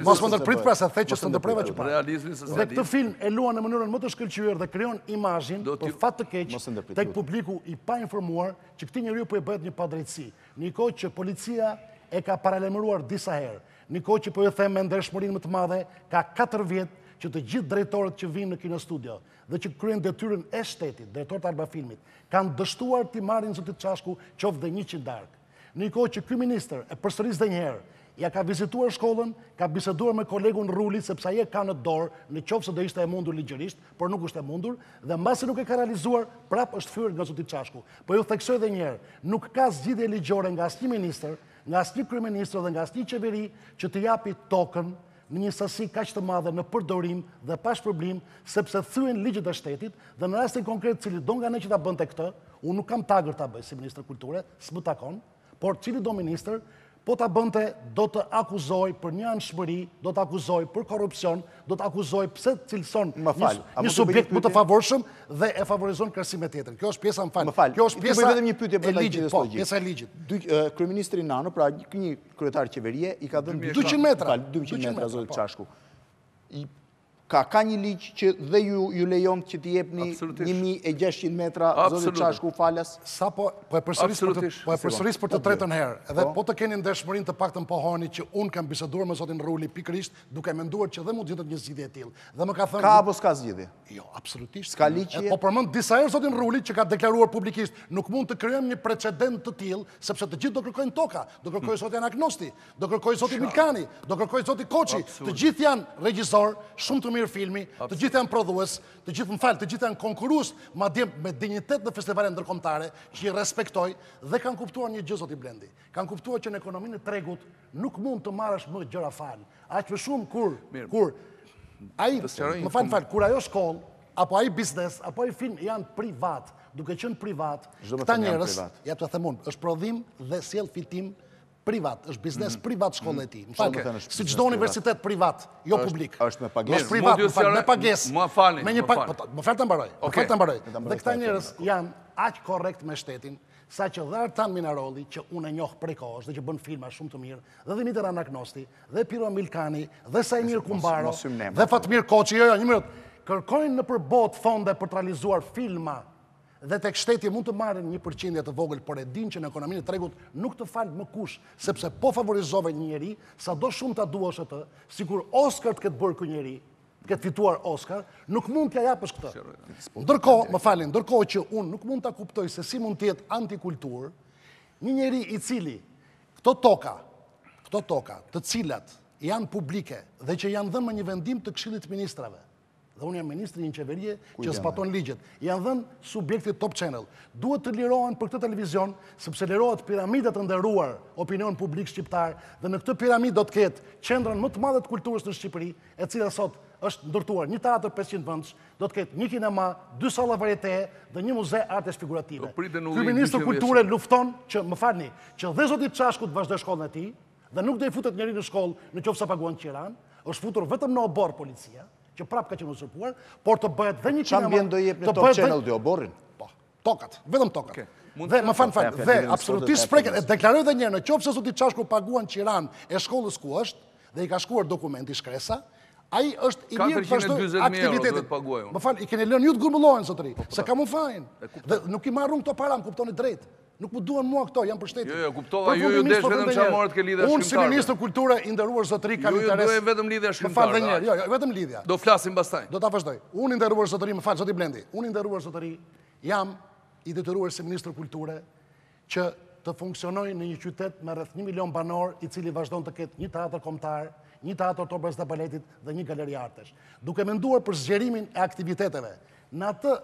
Mos më ndërprit pra se the që të ndërprova që para. Dhe këtë film e luan në mënyrën më të shkëlqyer dhe krijon imazhin për fat të keq tek publiku i pa informuar që këtë njeriu po i bëhet një padrejtësi. Në një kohë që policia e ka paralajmëruar disa herë, në kohë që po ju them me ndershmërinë më të madhe, ka katër vjet që të gjithë drejtorët që vinë në kino studio dhe që kryen detyrën e shtetit, drejtorët alba filmit, kanë dështuar ti marrin Zotit Çashku qoftë dhe njëqind darkë. Në kohë që ky ministër e përsëris dhe një herë, ja ka vizituar shkollën, ka biseduar me kolegun Ruli sepse ai e ka në dorë, në qoftë se do ishte e mundur ligjërisht, por nuk është e mundur dhe mbasi nuk e ka realizuar, prap është fyer nga Zoti Çashku. Po ju theksoj edhe një herë, nuk ka zgjidhje ligjore nga asnjë ministër, nga asnjë kryeministër dhe nga asnjë qeveri që të japi tokën në një sasi kaq të madhe në përdorim dhe pa shpërblim, sepse thyen ligjet e shtetit dhe në rastin konkret cili do nga ne që ta bënte këtë, unë nuk kam tagër ta bëj si ministër kulture, s'më takon, por cili do ministër, po ta bënte do të akuzoj për një anshmëri, do të akuzoj për korrupsion, do të akuzoj pse cilson një subjekt më të favorshëm dhe e favorizon krahasimin tjetër. Kjo është pjesa më fal. Më fal. Kjo është pjesa vetëm një pyetje për ligjin, po, pjesa e ligjit. Kryeministri Nano, pra një kryetar qeverie i ka dhënë dyqind metra, dyqind metra Zotit Çashku. Ka një ligj që dhe ju lejon që t'i jepni një mijë e gjashtëqind metra Zotit Çashku falas? Sa po e përsëris për të tretën herë. Edhe po të keni ndershmërinë të paktën pohoni që unë kam biseduar me zotin Ruli pikërisht duke menduar që dhe mund të jetë një zgjidhje e tillë. Dhe më ka thënë ka apo s'ka zgjidhje? Jo, absolutisht. S'ka ligj. Po përmend disa herë zotin Ruli që ka deklaruar publikisht, nuk mund të krijojmë një precedent të tillë, sepse të gjithë do kërkojnë toka, do kërkojë zoti Anagnosti, do kërkojë zoti Milkani, do kërkojë zoti Koçi, të gjithë janë regjisor, shumë të mirë filmi, të gjithë janë prodhues, të gjithë më falë, të gjithë janë konkurues, madje me dinjitet në festivale ndërkombëtare, që i respektoj dhe kanë kuptuar një gjë zoti Blendi. Kanë kuptuar që në ekonominë e tregut nuk mund të marrësh më gjëra fal. Aq më shumë kur kur ai më fal fal kur ajo shkollë apo ai biznes apo ai film janë privat, duke qenë privat, këta njerëz, ja t'u them unë, është prodhim dhe sjell fitim privat, është biznes privat shkollë e ti. Më falë, si çdo universitet privat, jo publik. Është me pagesë. Privat, më falë, me pagesë. Më falë, më falë. Më falë të mbaroj. Dhe këta njerëz janë aq korrekt me shtetin, sa që dhe Artan Minaroli, që unë e njohë prej kohës dhe që bën filma shumë të mirë, dhe Dimitar Anagnosti, dhe Piro Milkani, dhe Sajmir Kumbaro, dhe Fatmir Koçi, jo, jo, një minut, kërkojnë në përbot fonde për të realizuar filma dhe tek shteti mund të marrin një përqindje të vogël, por e din që në ekonominë e tregut nuk të fal më kush, sepse po favorizove një njeri, sado shumë ta duash atë, sikur Oscar të ketë bërë ky njeri, të ketë fituar Oscar, nuk mund t'ja japësh këtë. Ndërkohë, më falin, ndërkohë që unë nuk mund ta kuptoj se si mund të jetë antikulturë, një njeri i cili këto toka, këto toka, të cilat janë publike dhe që janë dhënë me një vendim të Këshillit të Ministrave, dhe unë jam ministri në qeverie që zbaton ligjet. Janë dhënë subjektit Top Channel. Duhet të lirohen për këtë televizion, sepse lirohet piramidat të nderuar opinion publik shqiptar, dhe në këtë piramid do të ketë qendrën më të madhe të kulturës në Shqipëri, e cila sot është ndërtuar një teatër pesëqind vëndsh, do të ketë një kinema, dy salla varieté dhe një muze artes figurative. Ky ministër kulture lufton që, më falni, që dhe zoti Çashkut vazhdoi shkollën e tij, dhe nuk do i futet njëri në shkollë nëse paguan qiran, është futur vetëm në obor policia, që prap ka që në sërpuar, por të bëhet dhe një kinema... Shambjen do jep në Top Channel dhe oborin? Po, tokat, vedëm tokat. Dhe, më fanë fanë, dhe absolutisht spreket, e deklaroj dhe njerë, në qopë se zoti Çashku paguan qiran e shkollës ku është, dhe i ka shkuar dokumenti shkresa, aji është i mirë pashtoj aktivitetit. Më fanë, i keni lënë ju të gërmullohen, sotëri, se ka mu fajnë. Dhe nuk i marrun këto param, kuptoni drejtë. Nuk më duan mua këto, jam për shtetit. Jo, jo, kuptova, ju ju desh vetëm që amorët ke lidhe shkrimtarve. Unë si ministrë kulture, inderuar zotëri, ka interes... Ju ju vetëm lidhe shkrimtarve. Jo, jo, vetëm lidhja. Do flasim bastaj. Do ta vazhdoj. Unë inderuar zotëri, më falë, zoti Blendi, unë inderuar zotëri, jam i detyruar si ministrë kulture që të funksionoj në një qytet me rreth një milion banor, i cili vazhdon të ketë një teatër kombëtar, një teatër të operës dhe baletit dhe një galeri artesh. Duke menduar për zgjerimin e aktiviteteve, në atë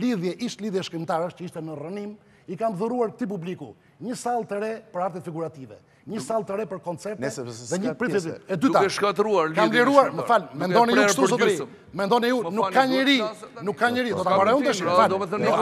lidhje, ish lidhje shkrimtarësh që ishte në rënim, i kam dhuruar këti publiku një salë të re për artet figurative, një salë të re për koncerte dhe një pritë e dyta. Duke shkatruar, lidhjën, më falë, mendoni ju kështu sotëri, mendoni ju, nuk ka njeri, nuk ka njeri, do të marrë unë të shirë,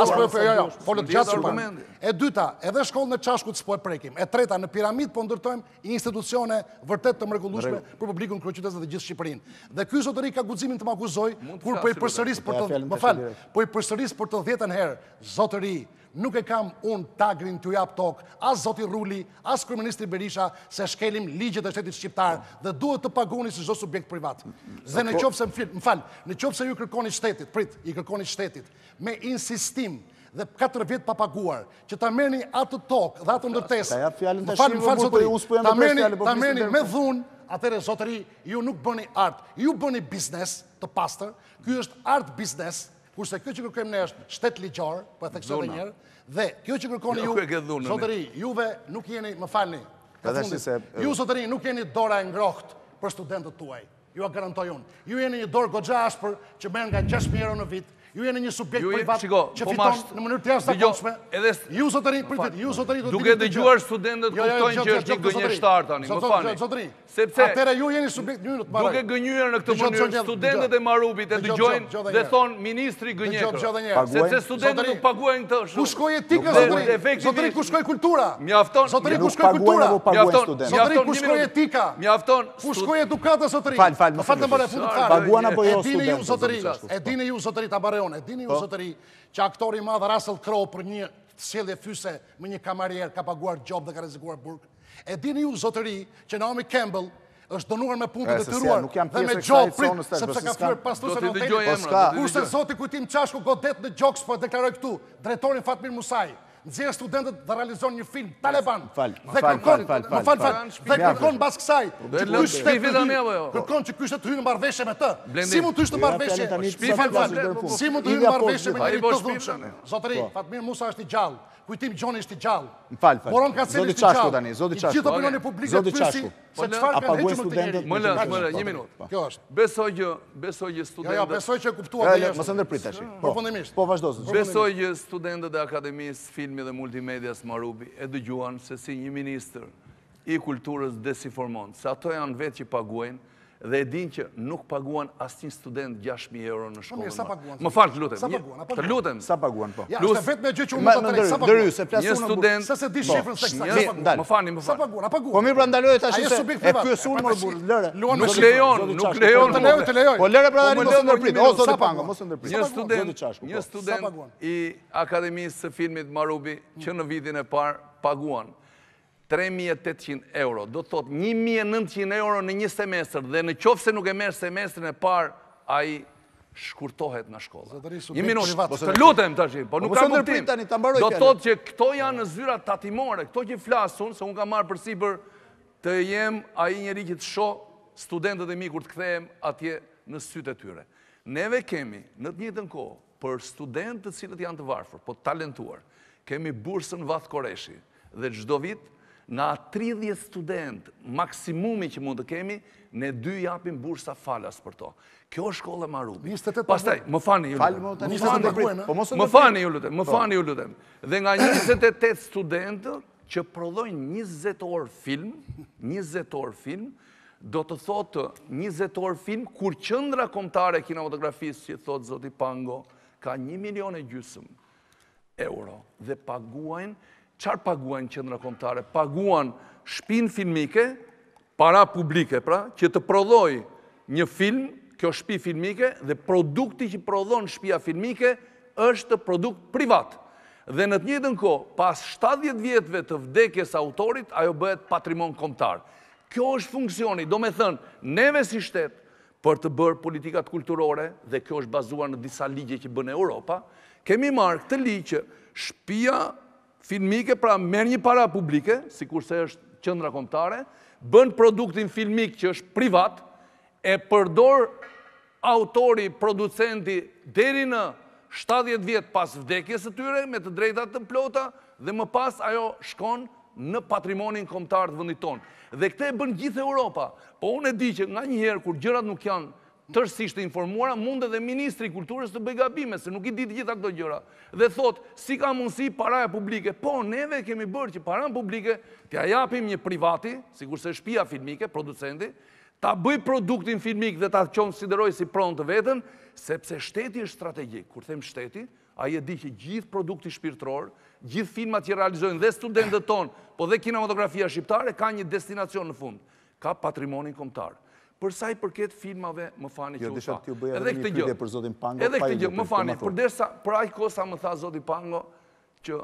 falë, folët gjatë shumë, e dyta, edhe shkollën e Çashkut s'po e prekim, e treta, në piramid po ndërtojmë institucione vërtet të mrekullueshme për publikun kryeqytetarë dhe gjithë Shqipërinë. Dhe ky zotëri ka guximin të më akuzoj, kur po i përsëris për të, më falë, po i përsëris për të dhjetën herë, zotëri, nuk e kam unë tagrin të japë tokë, as zoti Ruli, as kryeministri Berisha, se shkelim ligjet e shtetit shqiptar dhe duhet të paguni si çdo subjekt privat. Dhe në qoftë se më fil, më fal, në qoftë se ju kërkoni shtetit, prit, i kërkoni shtetit, me insistim dhe katër vjet pa paguar, që ta merrni atë tokë dhe atë ndërtesë. Më fal, më fal zotëri, ta merrni, ta merrni me dhunë. Atëre, zotëri, ju nuk bëni art, ju bëni biznes të pastër. Ky është art biznes. Kurse kjo që kërkojmë ne është shtet ligjor, po e theksoj edhe një herë, dhe kjo që kërkoni ju, zotëri, juve nuk jeni, më falni, ju zotëri nuk jeni dora e ngrohtë për studentët tuaj, ju a garantoj unë. Ju jeni një dorë goxha ashpër që merr nga gjashtë mijë euro në vit, ju jeni një subjekt privat që fiton në mënyrë të jashtëzakonshme. Ju zotëri, pritet, ju zotëri do të duke dëgjuar studentët kuptojnë që është një gënjeshtar tani, më falni. Sepse atëra ju jeni subjekt një të marrë. Duke gënjur në këtë mënyrë studentët e Marubit e dëgjojnë dhe thonë ministri gënjeshtar. Sepse studentët nuk paguajnë këtë shumë. Ku shkoi etika zotëri? Zotëri ku shkoi kultura? Mjafton. Zotëri ku shkoi kultura? Mjafton. Zotëri ku shkoi etika? Mjafton. Ku shkoi edukata zotëri? Fal, fal. Fatë më lafut fare. Paguan apo jo studentët? E dini ju zotëri ta barë e dini ju zotëri që aktori i madh Russell Crowe për një sjellje fyse me një kamarier ka paguar gjop dhe ka rrezikuar burg. E dini ju zotëri që Naomi Campbell është dënuar me punë të detyruar dhe me gjop prit sepse ka flyer pastruese në hotel. Kurse zoti Kujtim Çashku godet në Gjoks po deklaroi këtu drejtorin Fatmir Musaj, nxjerr studentët dhe realizon një film Taliban. Dhe kërkon, më fal fal, dhe kërkon mbas kësaj. Kërkon që ky shtet hyjë në marrëveshje me të. Si mund të hyjë në marrëveshje? Si mund të hyjë në marrëveshje me një tozhën? Zotëri, Fatmir Musa është i gjallë, Kujtim Gjoni është i gjallë. Boron Kaceli është i gjallë. Zoti Çashku. Gjithë opinioni publike të pyesi se çfarë kanë hequr studentët. Më lë, më lë, një minutë. Kjo është. Besoj që, besoj që studentët. Jo, besoj që e kuptuat ajo. Mos e ndërprit tash. Përfundimisht. Po vazhdo. Besoj që studentët e Akademisë Film dhe multimedias Marubi e dëgjuan se si një minister i kulturës desiformon, se ato janë vetë që paguajnë dhe e din që nuk paguan asnjë student gjashtë mijë euro në shkollën. Më fal, të lutem. Të lutem. Sa paguan po? Ja, është vetëm gjë që unë mund ta them, sa paguan. Një student, sa se di shifrën saktë. Më falni, më fal. Sa paguan? Po mirë, pra ndaloj tash se e pyes unë më burr, lëre. Nuk lejon, nuk lejon. Po lëre pra tani mos ndërprit. O zoti Pango, mos ndërprit. Një student, një student i Akademisë së Filmit Marubi që në vitin e parë paguan tre mijë e tetëqind euro, do të thot një mijë e nëntëqind euro në një semestër, dhe në qoftë se nuk e merr semestrin e parë, ai shkurtohet nga shkolla. Një minutë, të lutem tash, po nuk ka kuptim. Do të thot që këto janë zyra tatimore, këto që flasun, se unë kam marrë përsipër të jem ai njeri që të shoh studentët e mi kur të kthehem atje në sytë e tyre. Neve kemi në të njëjtën kohë për studentët të cilët janë të varfër, po talentuar. Kemi bursën Vath Koreshi dhe çdo vit nga tridhjetë student, maksimumi që mund të kemi, ne dy japim bursa falas për to. Kjo është shkolla Marubi. Pastaj, më fani ju lutem. Më fani ju lutem, më fani ju lutem. Dhe nga njëzet e tetë studentët që prodhojnë njëzet orë film, njëzet orë film, do të thotë njëzet orë film, kur qendra kombëtare e kinematografisë që thotë zoti Pango, ka një milion e gjysmë euro dhe paguajnë. Çfarë paguan qendra kombëtare? Paguan shtëpinë filmike, para publike, pra, që të prodhoj një film, kjo shtëpi filmike, dhe produkti që prodhon shtëpia filmike është produkt privat. Dhe në të njëjtën kohë, pas shtatëdhjetë vjetëve të vdekjes autorit, ajo bëhet patrimon kombëtar. Kjo është funksioni, do me thënë, neve si shtetë, për të bërë politikat kulturore, dhe kjo është bazuar në disa ligje që bën Europa, kemi marrë këtë ligj që shtëpia filmike, pra merë një para publike, si kurse është qendra kombëtare, bën produktin filmik që është privat, e përdor autori, producenti, deri në shtatëdhjetë vjet pas vdekjes së tyre, me të drejtat të plota, dhe më pas ajo shkon në patrimonin kombëtar të vendit tonë. Dhe këtë e bën gjithë Europa. Po unë e di që nga njëherë, kur gjërat nuk janë tërësisht të informuara, mund edhe Ministri i Kulturës të bëj gabime, se nuk i di të gjitha këto gjëra. Dhe thotë, si ka mundësi paraja publike? Po, neve kemi bërë që paraja publike t'ja japim një privati, sikurse shtëpia filmike, producenti, ta bëj produktin filmik dhe ta konsideroj si pronë të veten, sepse shteti është strategjik. Kur them shteti, ai e di që gjithë produkti shpirtëror, gjithë filmat që realizojnë dhe studentët tonë, po dhe kinematografia shqiptare ka një destinacion në fund, ka patrimonin kombëtar. Përsa i përket filmave, më fani që u tha. Edhe këtë gjë, edhe këtë gjë, më fani, për ajë kosa më tha Zoti Pango, që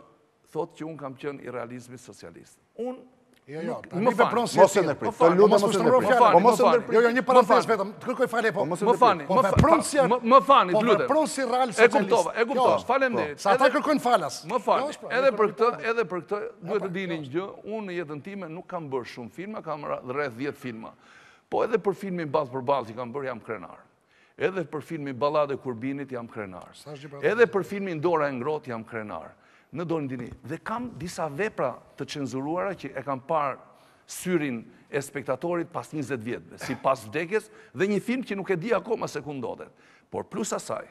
thotë që unë kam qënë i realizmi socialist. Unë, më fani, mos e nërprit, të lume mos e nërprit, mos e nërprit. Jo, jo, një parantezë vetëm, të kërkoj fale, po, më fani, po me pronë si real socialist. E kuptova, e kuptova, falem dhe. Sa ta kërkojnë falas. Më fani, edhe për këtë, edhe për këtë, duhet të dini një gjë, unë në jetën time nuk kam bërë shumë filma, kam rreth dhjetë filma. Po edhe për filmin Ballë për Ballë që kam bërë jam krenar. Edhe për filmin Ballada e Kurbinit jam krenar. Edhe për filmin Dora e Ngrohtë jam krenar. Në dorën dini. Dhe kam disa vepra të cenzuruara që e kam parë syrin e spektatorit pas njëzet vjetëve, si pas vdekjes, dhe një film që nuk e di akoma se ku ndodhet. Por plus asaj,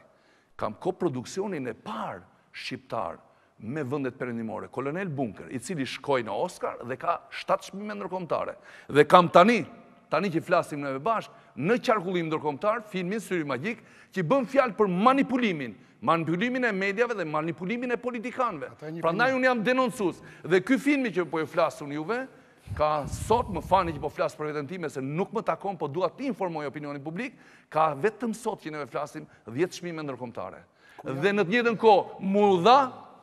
kam koproduksionin e parë shqiptar me vendet perëndimore, Kolonel Bunker, i cili shkoi në Oscar dhe ka shtatë çmime ndërkombëtare. Dhe kam tani tani që flasim neve bashkë, në qarkullim ndërkombëtar, filmin Syri Magjik, që bën fjalë për manipulimin, manipulimin e mediave dhe manipulimin e politikanëve. Prandaj unë jam denoncues. Dhe ky filmi që po ju flas unë juve, ka sot, më fani që po flas për veten time, se nuk më takon, po dua të informoj opinionin publik, ka vetëm sot që neve flasim dhjetë çmime ndërkombëtare. Dhe në të njëjtën kohë, mu dha,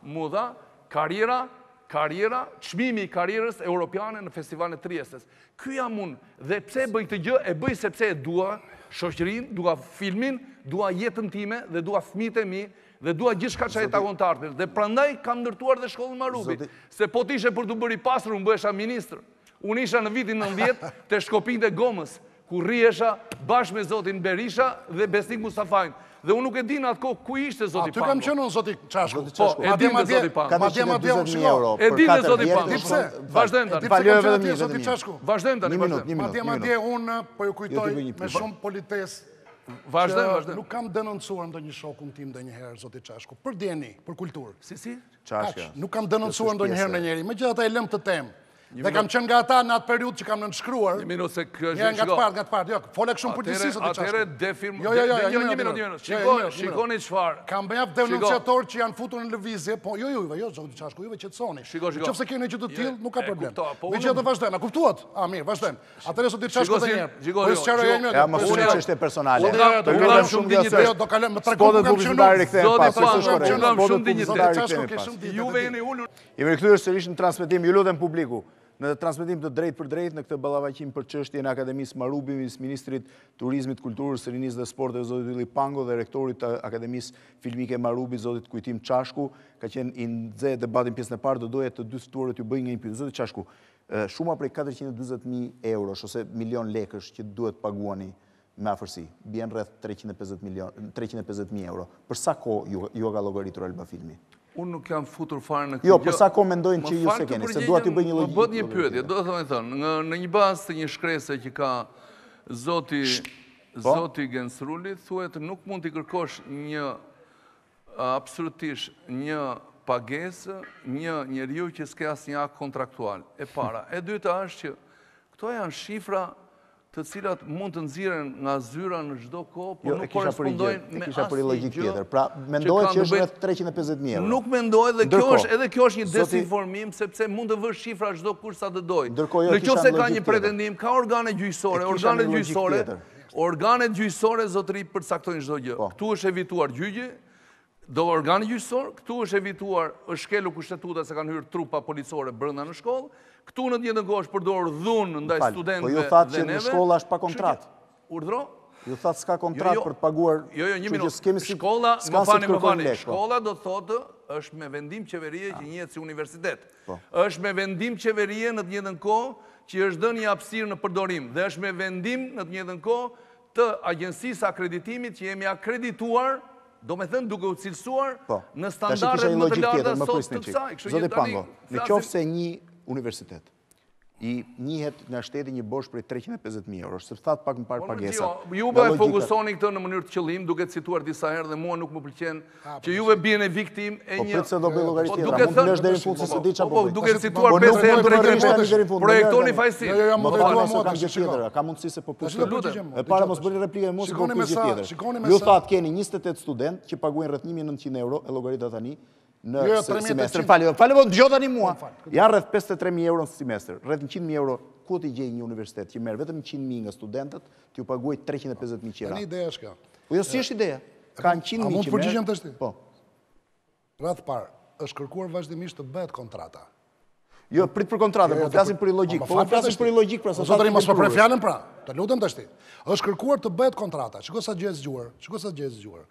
mu dha karriera karriera, çmimi i karrierës europiane në festivalin e Triestës. Ky jam unë, dhe pse bëj këtë gjë, e bëj sepse e dua shoqërinë, dua filmin, dua jetën time dhe dua fëmijët e mi dhe dua gjithçka çaj takon të artit. Dhe prandaj kam ndërtuar dhe shkollën Marubi, se po t'ishe për të bërë i pasur, unë bëhesha ministër. Unë isha në vitin nëntëdhjetë te Shkopinj te Gomës, ku rriesha bashkë me zotin Berisha dhe Besnik Mustafajn. Dhe unë nuk e din atë kohë ku ishte Zoti Pango. A ty kam qenë unë Zoti Çashku. Po, e din dhe Zoti Pango. Ma djema djema shiko. E din dhe Zoti Pango. Di pse? Vazhdojmë tani. Falëve vetëm një Zoti Çashku. Vazhdojmë tani. Ma djema dje unë po ju kujtoj me shumë politesë. Vazhdojmë, vazhdojmë. Nuk kam denoncuar ndonjë shokun tim ndonjëherë Zoti Çashku për D N I, për kulturë. Si si? Çashku. Nuk kam denoncuar ndonjëherë ndonjëri. Megjithatë e lëm të temë. Dhe kam qenë nga ata në atë periudhë që kam nënshkruar. Një minutë se kjo është nga të parë, nga të parë. Jo, fole kështu policisë të çfarë. Atëre defirmë. Jo, jo, jo, një minutë, një minutë. Shikoni, shikoni çfarë. Kam bëjaf denunciator që janë futur në lëvizje, po jo juve, jo zoti Çashku, juve qetësoni. Nëse keni gjë të tillë, nuk ka problem. Me gjë të vazhdojmë, a kuptuat? A mirë, vazhdojmë. Atëre zoti Çashku të njëjtë. Po sqaroj një minutë. Ja, mos u çështë personale. Do lutem shumë dinjitet, do kalojmë të tregojmë shumë. Jemi rikthyer sërish në transmetim, ju lutem publiku. Në transmetim të drejt për drejt në këtë ballavaqim për çështjen e Akademisë Marubi, Ministrit Turizmit, Kulturës, Rinisë dhe Sportit zotit Ylli Pango dhe rektorit të Akademisë Filmike Marubi zotit Kujtim Çashku, ka qenë i nxehtë debatin pjesën e parë, do doja të dy ftuarët ju bëjnë një pyetje. Zoti Çashku, shuma prej katërqind e dyzet mijë euro ose milion lekësh që duhet paguani me afërsi, bien rreth treqind e pesëdhjetë mijë euro. Për sa kohë ju ka llogaritur Alba Filmi? Unë nuk jam futur farë në këtë gjë. Jo, përsa ko mendojnë që ju se keni, se duat ju bëj një logjikë. Më bët një pyetje, do të thënë, në një bazë të një shkrese që ka Zoti Gensruli, thuhet nuk mund t'i kërkosh një, absolutisht, një pagesë, një njeriu që s'ke as një akt kontraktual. E para. E dyta është që këto janë shifra të cilat mund të nxiren nga zyra në çdo kohë, por nuk korespondojnë me asnjë gjë. Pra, mendohet që është rreth treqind e pesëdhjetë mijë euro. Nuk mendohet dhe kjo është, edhe kjo është një desinformim, sepse mund të vësh shifra çdo kush sa të dojë. Nëse ka një pretendim, ka organe gjyqësore, organe gjyqësore, organe gjyqësore zotëri përcaktojnë çdo gjë. Ktu është evituar gjyqi, do organe gjyqësor, këtu është evituar, është shkelur kushtetuta se kanë hyrë trupa policore brenda në shkollë. Këtu në të njëjtën kohë është përdorur dhunë ndaj studentëve dhe neve. Po ju thatë që në shkolla është pa kontratë. Urdhro? Ju thatë s'ka kontratë për të paguar. Jo, jo, një minutë. Shkolla, më fani, më fani. Shkolla do thotë është me vendim qeverie që njihet si universitet. Është me vendim qeverie në të njëjtën kohë që është dhënë një hapësirë në përdorim dhe është me vendim në të njëjtën kohë të agjencisë akreditimit që jemi akredituar, domethënë duke u cilësuar në standarde më të larta sot të kësaj. Zoti Pango, nëse një universitet i njihet nga shteti një bosh për treqind e pesëdhjetë mijë euro, sepse thatë pak më parë pagesa. Juve e fokusoni këtë në mënyrë të qëllim, duke cituar disa herë dhe mua nuk më pëlqen që juve bjene viktim e një... Po pritëse do bëj llogari tjetra, mund të lësh deri në fund se di çfarë po bëj. Po duke cituar pesë herë projektoni fajsin. Më falni se kam gjë tjetër, ka mundësi se po pyesni. E para mos bëni replikë mos po pyesni tjetër. Ju thatë keni njëzet e tetë studentë që paguajnë rreth një mijë e nëntëqind euro e llogaritë tani. Në semestr, falë, po dëgjoj tani mua. Janë rreth pesëdhjetë e tre mijë euro në semestr, rreth njëqind mijë euro ku ti gjej një universitet që merr vetëm njëqind mijë nga studentët, ti u paguaj treqind e pesëdhjetë mijë qira. Tani ideja është kjo. Po jo, si është ideja? Ka njëqind mijë. A mund të përgjigjem tash ti? Po. Radh parë, është kërkuar vazhdimisht të bëhet kontrata. Jo, prit për kontratë, po flasim për logjik. Po flasim për logjik pra, zotëri mos po për fjalën pra. Të lutem tash ti. Është kërkuar të bëhet kontrata. Shikoj sa gjë e zgjuar. Shikoj sa gjë e zgjuar.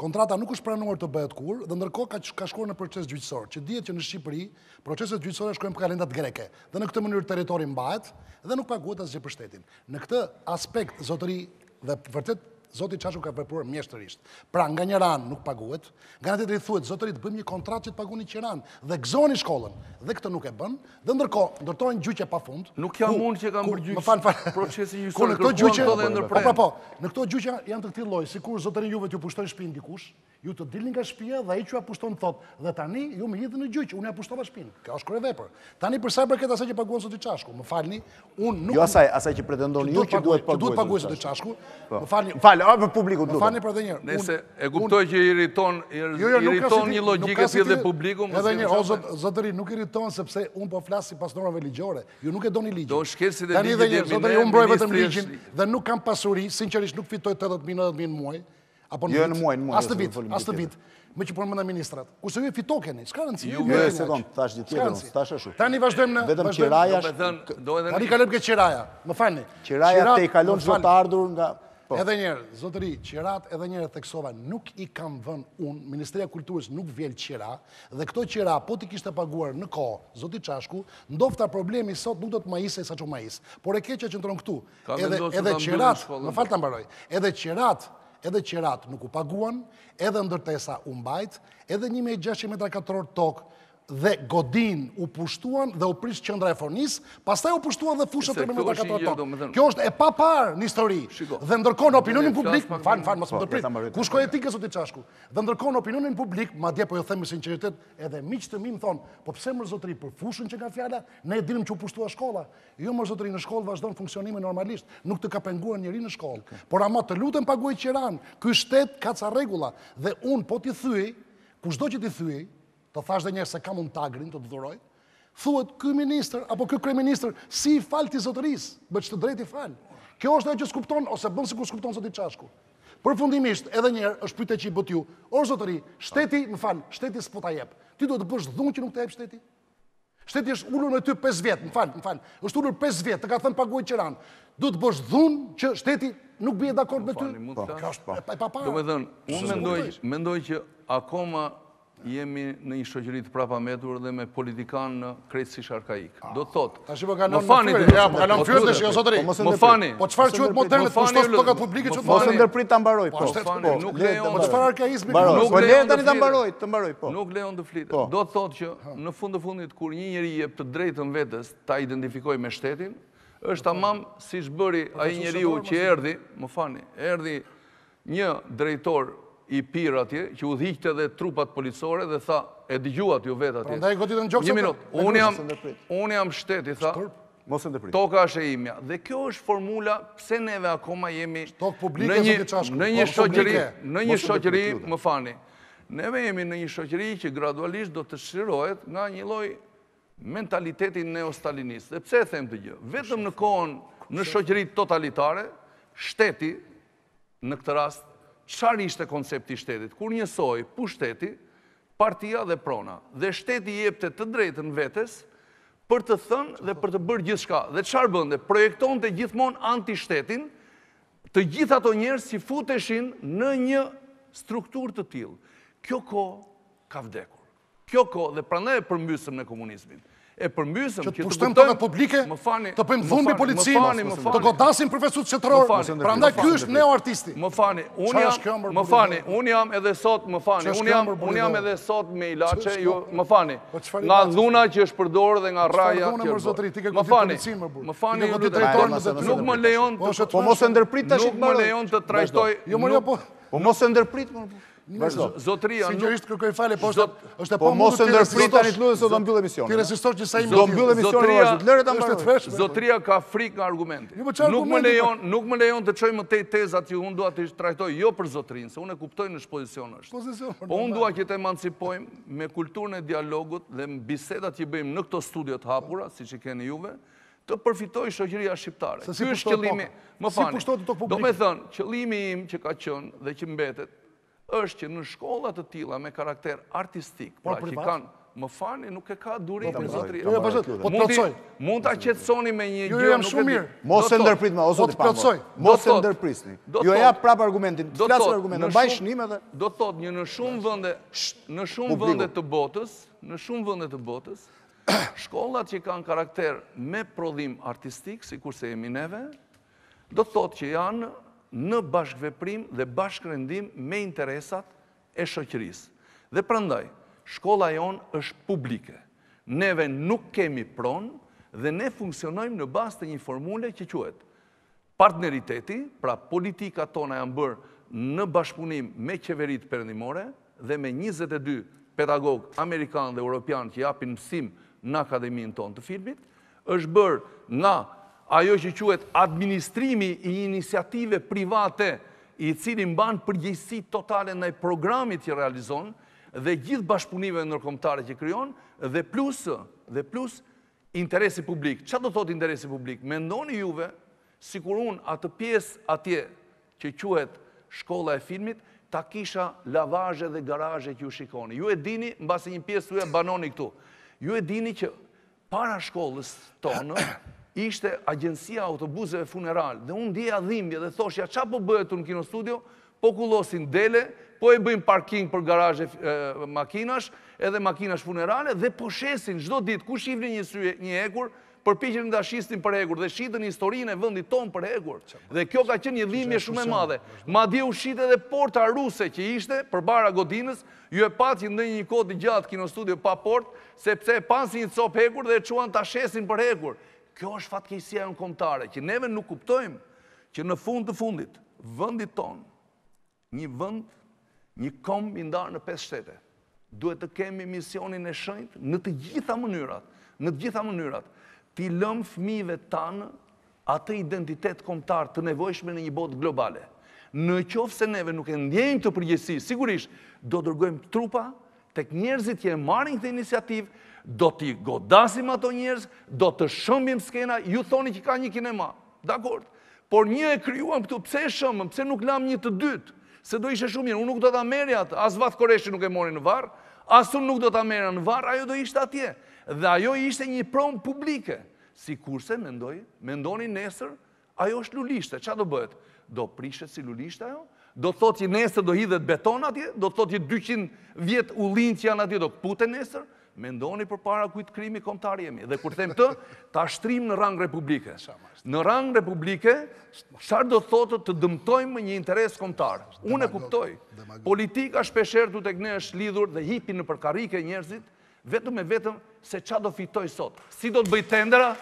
Kontrata nuk është pranuar të bëhet kur, dhe ndërkohë ka shkuar në proces gjyqësor, që dihet që në Shqipëri proceset gjyqësore shkojnë për kalendat greke, dhe në këtë mënyrë territori mbahet dhe nuk paguhet asgjë për shtetin. Në këtë aspekt zotëri dhe vërtet zoti Çashku ka vepruar mjeshtërisht. Pra nga një ran nuk paguhet, nga ana tjetër i thuhet zotëri të bëjmë një kontratë që të paguani qiran dhe gëzoni shkollën, dhe këtë nuk e bën, dhe ndërkohë ndërtojnë gjyqe pafund. Nuk jam unë që kam bërë gjyqe. Procesi gjyqësor këto gjyqe po po po, në këto gjyqe janë të këtij lloji, sikur zotëri juve t'ju pushton shtëpinë dikush, ju të dilni nga shtëpia dhe ai t'ju pushton thot, dhe tani ju më hidhni në gjyq, unë ja pushtova shtëpinë. Kjo është kryevepër. Tani për sa i përket asaj që paguon zoti Çashku, më falni, unë nuk. Jo asaj, asaj që pretendoni ju që duhet paguaj. Duhet paguaj zoti Çashku. Më falni. A për publiku të lutem. Më falni për edhe një herë. Nëse e kuptoj që irriton, irriton një logjikë si edhe publiku. Edhe një herë, o zotëri, nuk irriton sepse unë po flas sipas normave ligjore. Ju nuk e doni ligjin. Do shkelsi dhe ligjin. Zotëri, unë mbroj vetëm ligjin dhe nuk kam pasuri, sinqerisht nuk fitoj tetëdhjetë mijë nëntëdhjetë mijë në muaj. Jo në muaj, në muaj. Asë të vit, asë të vit. Me që përmënda ministrat. Kusë ju e fitokeni, s'ka rëndësi. Ju e sekund, thash një tjetër, thash është. Tani vazhdojmë në... Vetëm qiraja... Tani kalëm këtë qiraja, më fajni. Qiraja te i kalon që të ardhur nga... Edhe njerë, zotëri, qirat edhe njerë theksova, nuk i kam vën unë, Ministria Kulturës nuk vjel qira, dhe këto qira po t'i kishtë paguar në ko, zoti Çashku, ndofta problemi sot nuk do t'ma isë e sa që ma isë. Por e keqe që në tronë këtu, edhe qirat, në falë të mbaroj, edhe qirat, edhe qirat nuk u paguan, edhe ndërtesa u mbajt, edhe një mijë e gjashtëqind metra katror tokë, dhe Godin u pushtuan dhe u prish qëndra e Fornis, pastaj u pushtuan dhe fushat tre mijë katërqind. Kjo është e pa parë në histori. Dhe ndërkohë në opinionin publik, fan, fan, mos më ndërprit, ku shkoi etika sot i çashku? Dhe ndërkohë në opinionin publik, madje po ju them me sinqeritet, edhe miqtë të mi më thon, po pse më zotëri për fushën që ka fjala, ne e dinim që u pushtua shkolla. Jo më zotëri, në shkollë vazhdon funksionimin normalisht, nuk të ka penguar njëri në shkollë. Por ama të lutem paguaj qiran. Ky shtet ka ca rregulla dhe un po ti thyej, kushdo që ti thyej, të thash dhe njerë se kam unë tagrin të të dhuroj, thuet ky minister, apo ky kreminister, si i falë të zotëris, bë që të drejt i falë. Kjo është e që skupton, ose bënë si ku skupton sot i qashku. Përfundimisht, edhe njerë, është pyte që i bët ju, orë zotëri, shteti, më falë, shteti s'po ta jep. Ti do të bësh dhunë që nuk të jep shteti? Shteti është ullur me ty pesë vjetë, më falë, më falë, është ullur pesë vjetë, të ka thënë paguaj qiran. Do të bësh dhunë që shteti nuk bie dakord me ty? Kjo është e pa parë. Unë mendoj që akoma jemi në një shoqëri të prapametur dhe me politikanë në krejtësisht arkaik. Do të thotë, më fani të të të të të të të më fani. Po qëfar quhet modernet, po shtos të tokat publike që të mos ndërprit të mbaroj, po. Nuk lejon. Po qëfar arkaizmi, po lejon tani të mbaroj, të mbaroj, po. Nuk lejon të flitet. Do të thotë që në fund të fundit kur një njeri jep të drejtën vetes ta identifikojë me shtetin, është tamam siç bëri ai njeriu që erdhi, më fani, erdhi një drejtor i pirë atje, që u dhikte dhe trupat policore dhe tha, e digjuat ju vetë atje. Prandaj goditën gjokë së përpër. Unë jam shteti, tha, toka është e imja. Dhe kjo është formula, pse neve akoma jemi në një shoqëri, në një shoqëri, më fani, neve jemi në një shoqëri që gradualisht do të shqirohet nga një lloj mentalitetin neostalinist. Dhe pse e them të gjë? Vetëm në kohën, në shoqëri totalitare, shteti, në këtë rast, çfarë ishte koncepti shtetit? Kur njësoj pushteti, partia dhe prona. Dhe shteti jepte të drejtën vetes për të thënë dhe për të bërë gjithçka. Dhe çfarë bënte? Projektonte gjithmonë antishtetin, të gjithë ato njerëz që futeshin në një strukturë të tillë. Kjo kohë ka vdekur. Kjo kohë dhe prandaj e përmbysëm në komunizmin. E përmbysëm që të pushtojmë tokat publike, të bëjmë dhumbi policinë, të godasim profesorët shtetëror, prandaj ky është neoartisti. Më fani, unë jam edhe sot, më fani, unë jam edhe sot me ilaçe, më fani, nga dhuna që është përdorë dhe nga raja që është përdorë. Më fani, më fani, nuk më lejon të trajtoj, po mos e ndërprit, Zotëria nuk... Sinqerisht kërkoj fale, po është e po mundur të resistor... Po mos të ndërprit tani të lutet se do mbyll emisionin. Ti resistor që sa i mbyll. Do mbyll emisionin. Zotëria ka frikë nga argumenti. Nuk më lejon të çoj më tej tezat që unë dua të trajtoj jo për zotërinë, se unë e kuptoj në ç'pozicion është. Po unë dua që të emancipojmë me kulturën e dialogut dhe me bisedat që bëjmë në këto studio të hapura, siç i keni juve, të përfitoj shoqëria shqiptare. Ky është qëllimi, më fani. Domethënë, qëllimi im që ka qenë dhe që mbetet është që në shkollat të tilla me karakter artistik, pra që kanë, më fani, nuk e ka durim për zotëria. Mund ta qetësoni me një gjë, nuk e di. Mos e ndërprit më, o zoti Pamor. Mos e ndërprisni. Ju ja prap argumentin, flasni argumentin, mbaj shënim edhe. Do të thotë një në shumë vende, në shumë vende të botës, në shumë vende të botës, shkollat që kanë karakter me prodhim artistik, sikurse jemi neve, do të thotë që janë në bashkëveprim dhe bashkërendim me interesat e shoqërisë. Dhe prandaj, shkolla jonë është publike. Neve nuk kemi pronë dhe ne funksionojmë në bazë të një formule që quhet partneriteti, pra politika tona janë bërë në bashkëpunim me qeveritë perëndimore dhe me njëzet e dy pedagogë amerikanë dhe europianë që japin mësim në akademinë tonë të filmit, është bërë nga ajo që quhet administrimi i iniciative private i cili mban përgjegjësi totale ndaj programit që realizon dhe gjithë bashkëpunimeve ndërkombëtare që krijon dhe plus dhe plus interesi publik. Çfarë do thotë interesi publik? Mendoni juve sikur unë atë pjesë atje që quhet shkolla e filmit ta kisha lavazhe dhe garazhe që ju shikoni. Ju e dini, mbasi një pjesë tuaj banoni këtu. Ju e dini që para shkollës tonë ishte agjencia autobuseve funeral dhe unë djeja dhimbje dhe thoshja qa po bëhet unë kino studio, po kullosin dele, po e bëjmë parking për garajë makinash edhe makinash funerale dhe po shesin gjdo dit ku shifni një ekur përpiqen të dashisnin për hegur dhe shitën historinë e vendit tonë për hegur. Dhe kjo ka qenë një dhimbje shumë e madhe. Madje u shit edhe porta ruse që ishte përpara godinës, ju e pati ndonjë një kohë të gjatë kino studio pa portë, sepse e pasin një copë hegur dhe e çuan ta shesin për hegur. Kjo është fatkeqësia kombëtare që neve nuk kuptojmë që në fund të fundit vendit tonë, një vend, një komb i ndarë në pesë shtete. Duhet të kemi misionin e shenjtë në të gjitha mënyrat, në të gjitha mënyrat, ti lëm fëmijëve tanë atë identitet kombëtar të nevojshme në një botë globale. Në qoftë se neve nuk e ndjejmë të përgjegjësi, sigurisht do dërgojmë trupa tek njerëzit që e marrin këtë iniciativë, do t'i godasim ato njerëz, do të shëmbim skena, ju thoni që ka një kinema, dakord, por një e krijuam këtu, pse e shëmbëm, pse nuk lam një të dytë? Se do ishe shumë mirë, unë nuk do ta merja atë, as Vath Koreshi nuk e mori në varr, as unë nuk do ta merja në varr, ajo do ishte atje. Dhe ajo ishte një promë publike. Sikurse mendoj, mendoni nesër, ajo është lulishte, çfarë do bëhet? Do prishet si lulishte ajo? Do thotë që nesër do hidhet beton atje, do thotë që dyqind vjet ullinj që janë atje do puten nesër? Mendoni përpara kujt krimi kombëtar jemi. Dhe kur them të, ta shtrim në rang republike. Në rang republike, çfarë do thotë të dëmtojmë një interes kombëtar? Unë e kuptoj. Politika shpeshherë tu tek ne është lidhur dhe hipin në përkarrike njerëzit, vetëm e vetëm se çfarë do fitoj sot. Si do të bëj tendera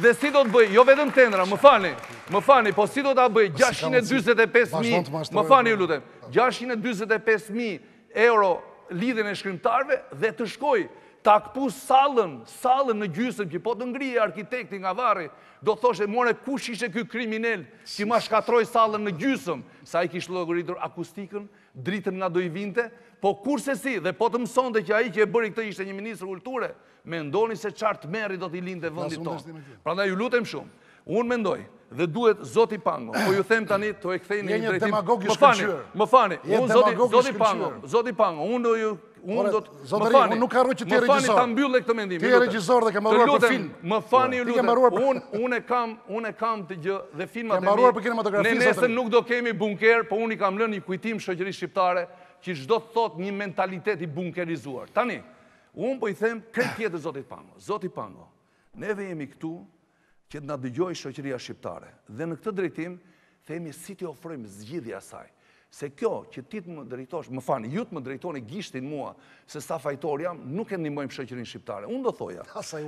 dhe si do të bëj, jo vetëm tendera, më falni, më falni, po si do ta bëj gjashtëqind e dyzet e pesë mijë, më falni ju lutem, gjashtëqind e dyzet e pesë mijë euro lidhjen e shkrimtarëve dhe të shkojë ta këpu salën, salën në gjysëm, që po të ngrije arkitekti nga varri, do thoshe, more, kush ishe ky kriminel, që ma shkatroj salën në gjysëm, sa i kishë llogaritur akustikën, dritën nga do i vinte, po kurse si, dhe po të mësonte që ai që e bëri këtë ishte një ministër kulture, mendoni se çfarë merri do t'i lindte vendit tonë. Prandaj ju lutem shumë, unë mendoj, dhe duhet Zoti Pango, po ju them tani të e kthejnë një drejtim. Më fani, më fani, unë Zoti Pango, Zoti Pango, unë do ju, unë do të, më fani, më fani ta mbyllë këtë mendim. Ti je regjisor dhe ke marruar për film. Më fani, ju lutem, unë e kam, unë e kam të gjë dhe filmat e mi. Ne nesër nuk do kemi bunker, po unë i kam lënë një kujtim shoqërisë shqiptare që çdo të thot një mentalitet i bunkerizuar. Tani, unë po i them krejt tjetër Zotit Pango. Zoti Pango, neve jemi këtu që të na dëgjoj shoqëria shqiptare. Dhe në këtë drejtim, themi si t'i ofrojmë zgjidhje asaj. Se kjo që ti të më drejtosh, më fani, ju të më drejtoni gishtin mua, se sa fajtor jam, nuk e ndihmojmë shoqërinë shqiptare. Unë do thoja.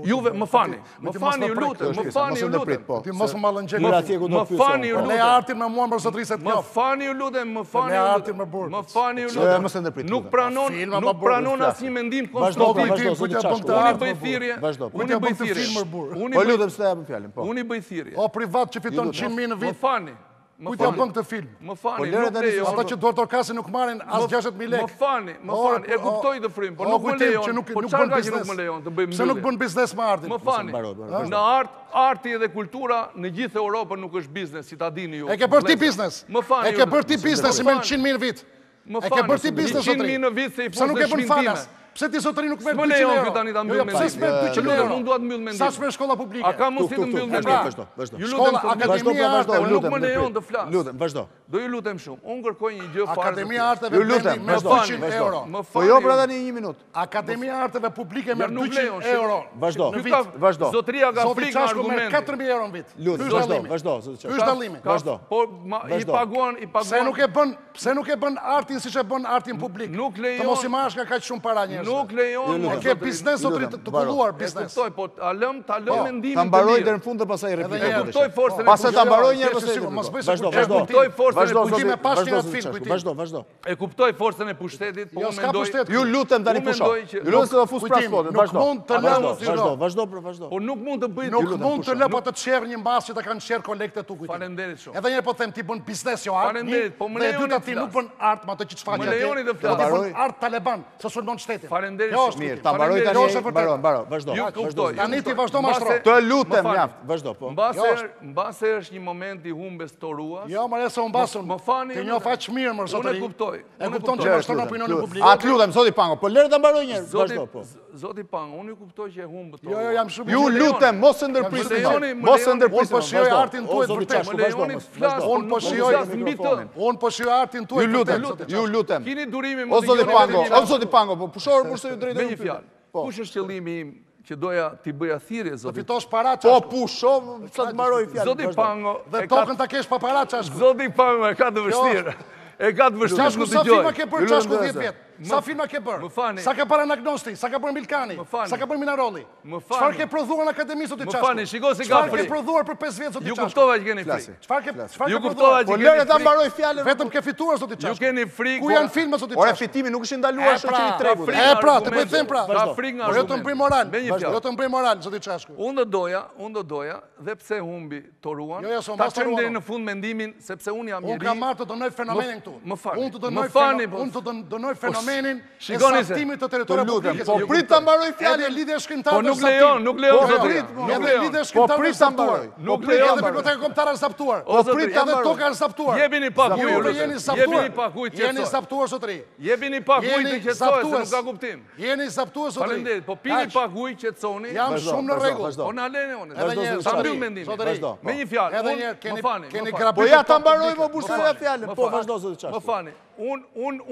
Juve, më fani, më fani ju lutem, më fani ju lutem. Mos më mallëngjë. Më fani ju lutem. Ne artim me mua për sotrisë të njoft. Më fani ju lutem, më fani ju lutem. Më fani ju lutem. Nuk pranon, nuk pranon asnjë mendim konstruktiv. Unë bëj thirrje. Unë bëj thirrje. Po lutem s'ta jap fjalën, po. Unë bëj thirrje. O privat që fiton njëqind mijë në vit. Më fani. Kujtë ja bën këtë film? Më fani, nuk lejo. Ata që duhet orkasi nuk marrin as gjashtëdhjetë mijë lekë. Më fani, më fani, e kuptoj të frim, por nuk më lejon. Po çfarë ka që nuk më lejon të bëjmë mbyllje? Se nuk bën biznes me artin. Më fani, në art, arti dhe kultura në gjithë Europën nuk është biznes, si ta dini ju. E ke bërë ti biznes? Më fani. E ke bërë ti biznes i merr njëqind mijë në vit? Më fani. E ke bërë ti biznes njëqind mijë në vit se i fut në shpinën. Pse ti sotëri nuk merr dyqind euro? Pse s'merr dyqind euro? Unë dua të mbyll mendimin. Sa shme shkolla publike? A ka mundësi të mbyll mendimin? Ju lutem, Akademia Arte, unë nuk më lejon të flas. Lutem, vazhdo. Do ju lutem shumë. Unë kërkoj një gjë fare. Akademia Arteve merr me dyqind euro. Po jo pra tani një minutë. Akademia Arteve publike merr dyqind euro. Vazhdo. Vazhdo. Zotëria ka frikë argumente. katër mijë euro në vit. Lutem, vazhdo, vazhdo, zotëria. Ky është dallimi. Vazhdo. Po i paguan, i paguan. Se nuk e bën, pse nuk e bën artin siç e bën artin publik? Nuk lejon. Mos i marrësh ka kaq shumë para njerëz. Nuk lejon, e ke biznes o të kulluar biznes. E kuptoj, po ta lëm, ta lëm mendimin. Ta mbaroj deri në fund dhe pastaj replikoj. E kuptoj forcën e. Pastaj ta mbaroj një herë. Mos bëj sikur. E kuptoj forcën e pushimit me pashtin atë film kujtim. Vazhdo, vazhdo. E kuptoj forcën e pushtetit, po unë mendoj. Ju lutem tani pusho. Ju lutem se do fus prapë kodën. Vazhdo. Vazhdo, vazhdo, vazhdo. Po nuk mund të bëj. Nuk mund të lë po të çerr një mbas që ta kanë çerr kolekte tu kujtim. Faleminderit shumë. Edhe një herë po them ti bën biznes jo art. Faleminderit, po më lejoni. Ti nuk bën art me ato që çfarë. Më lejoni të flas. Po bën art taleban, sa sulmon shtetin. Faleminderit. Mirë, ta mbaroj tani. Mbaro, mbaro, vazhdo. Tani ti vazhdo mashtro. Të lutem, mjaft, vazhdo, po. Mbase është një moment i humbes toruas. Jo, më resa u mbasun. Më fani. Ti njoh faq mirë, më zotëri. Unë kuptoj. E kupton që mashtron opinionin publik. A të lutem Zoti Pango, po lërë ta mbaroj një herë. Vazhdo, po. Zoti Pango, unë kuptoj që e humbet toruas. Jo, jo, jam shumë. Ju lutem, mos e ndërprisni. Mos e ndërprisni. Unë po shijoj artin tuaj vërtet. Unë po shijoj mbi të. Unë po shijoj artin tuaj vërtet. Ju lutem. Keni durimin më të mirë. O Zoti Pango, o Zoti Pango, po pushor kurse ju drejtoni. Me një fjalë. Kush është qëllimi im që doja t'i bëja thirje, Zotit. Të fitosh para qashku. Po, pushom, sa të maroj fjallë. Zotit Pango... Dhe tokën t'a kesh pa para qashku. Zotit Pango e ka të vështirë. E ka të vështirë në të gjojë. Qashku, sa firma ke bërë qashku dhjetë vjetë? Sa firma ke bërë? Sa ka para Nagnosti, sa ka bërë Milkani, sa ka bërë Minaroli? Qfar ke prodhuar në akademisë, Zotit Qashku? Qfar ke prodhuar për pesë vjetë, Zotit Qashku? Ju kuptova që keni frikë. Ju kuptova që keni frikë. Vetëm ke fituar, Zotit Qashku. Ju keni frikë. Ku janë filma, Zotit Qashku? Ora fitimi nuk ishin ndaluar shoqëri tregut. E pra, të po i them pra. Jo të mbrej moral. Jo të mbrej moral, Zotit Qashku. Unë do doja, unë do doja, dhe pse humbi Toruan, ta çojmë deri në fund mendimin, sepse unë jam njeri. Unë kam marrë të donoj fenomenin këtu. Unë të donoj fenomenin, unë të donoj fenomenin. E saktimit të teritoria publikës. Po prit të mbaroj fjallë e lidhe shkrimtarë dhe saktim. Nuk leon, nuk leon. Nuk leon. Po prit të mbaroj. Nuk leon. Edhe bibliotekë komtarë në saptuar. Po prit të mbaroj. Edhe toka në saptuar. Jebini pa kuj. Jebini saptuar. Jeni saptuar sotri. Jebini pa kuj të qetsoj, se nuk ka kuptim. Jeni saptuar sotri. Falemderit, po pini pa kuj qetsoni. Jam shumë në regull. Po në alene onet. Edhe njerë, sotri. Me një fjallë. Edhe njerë,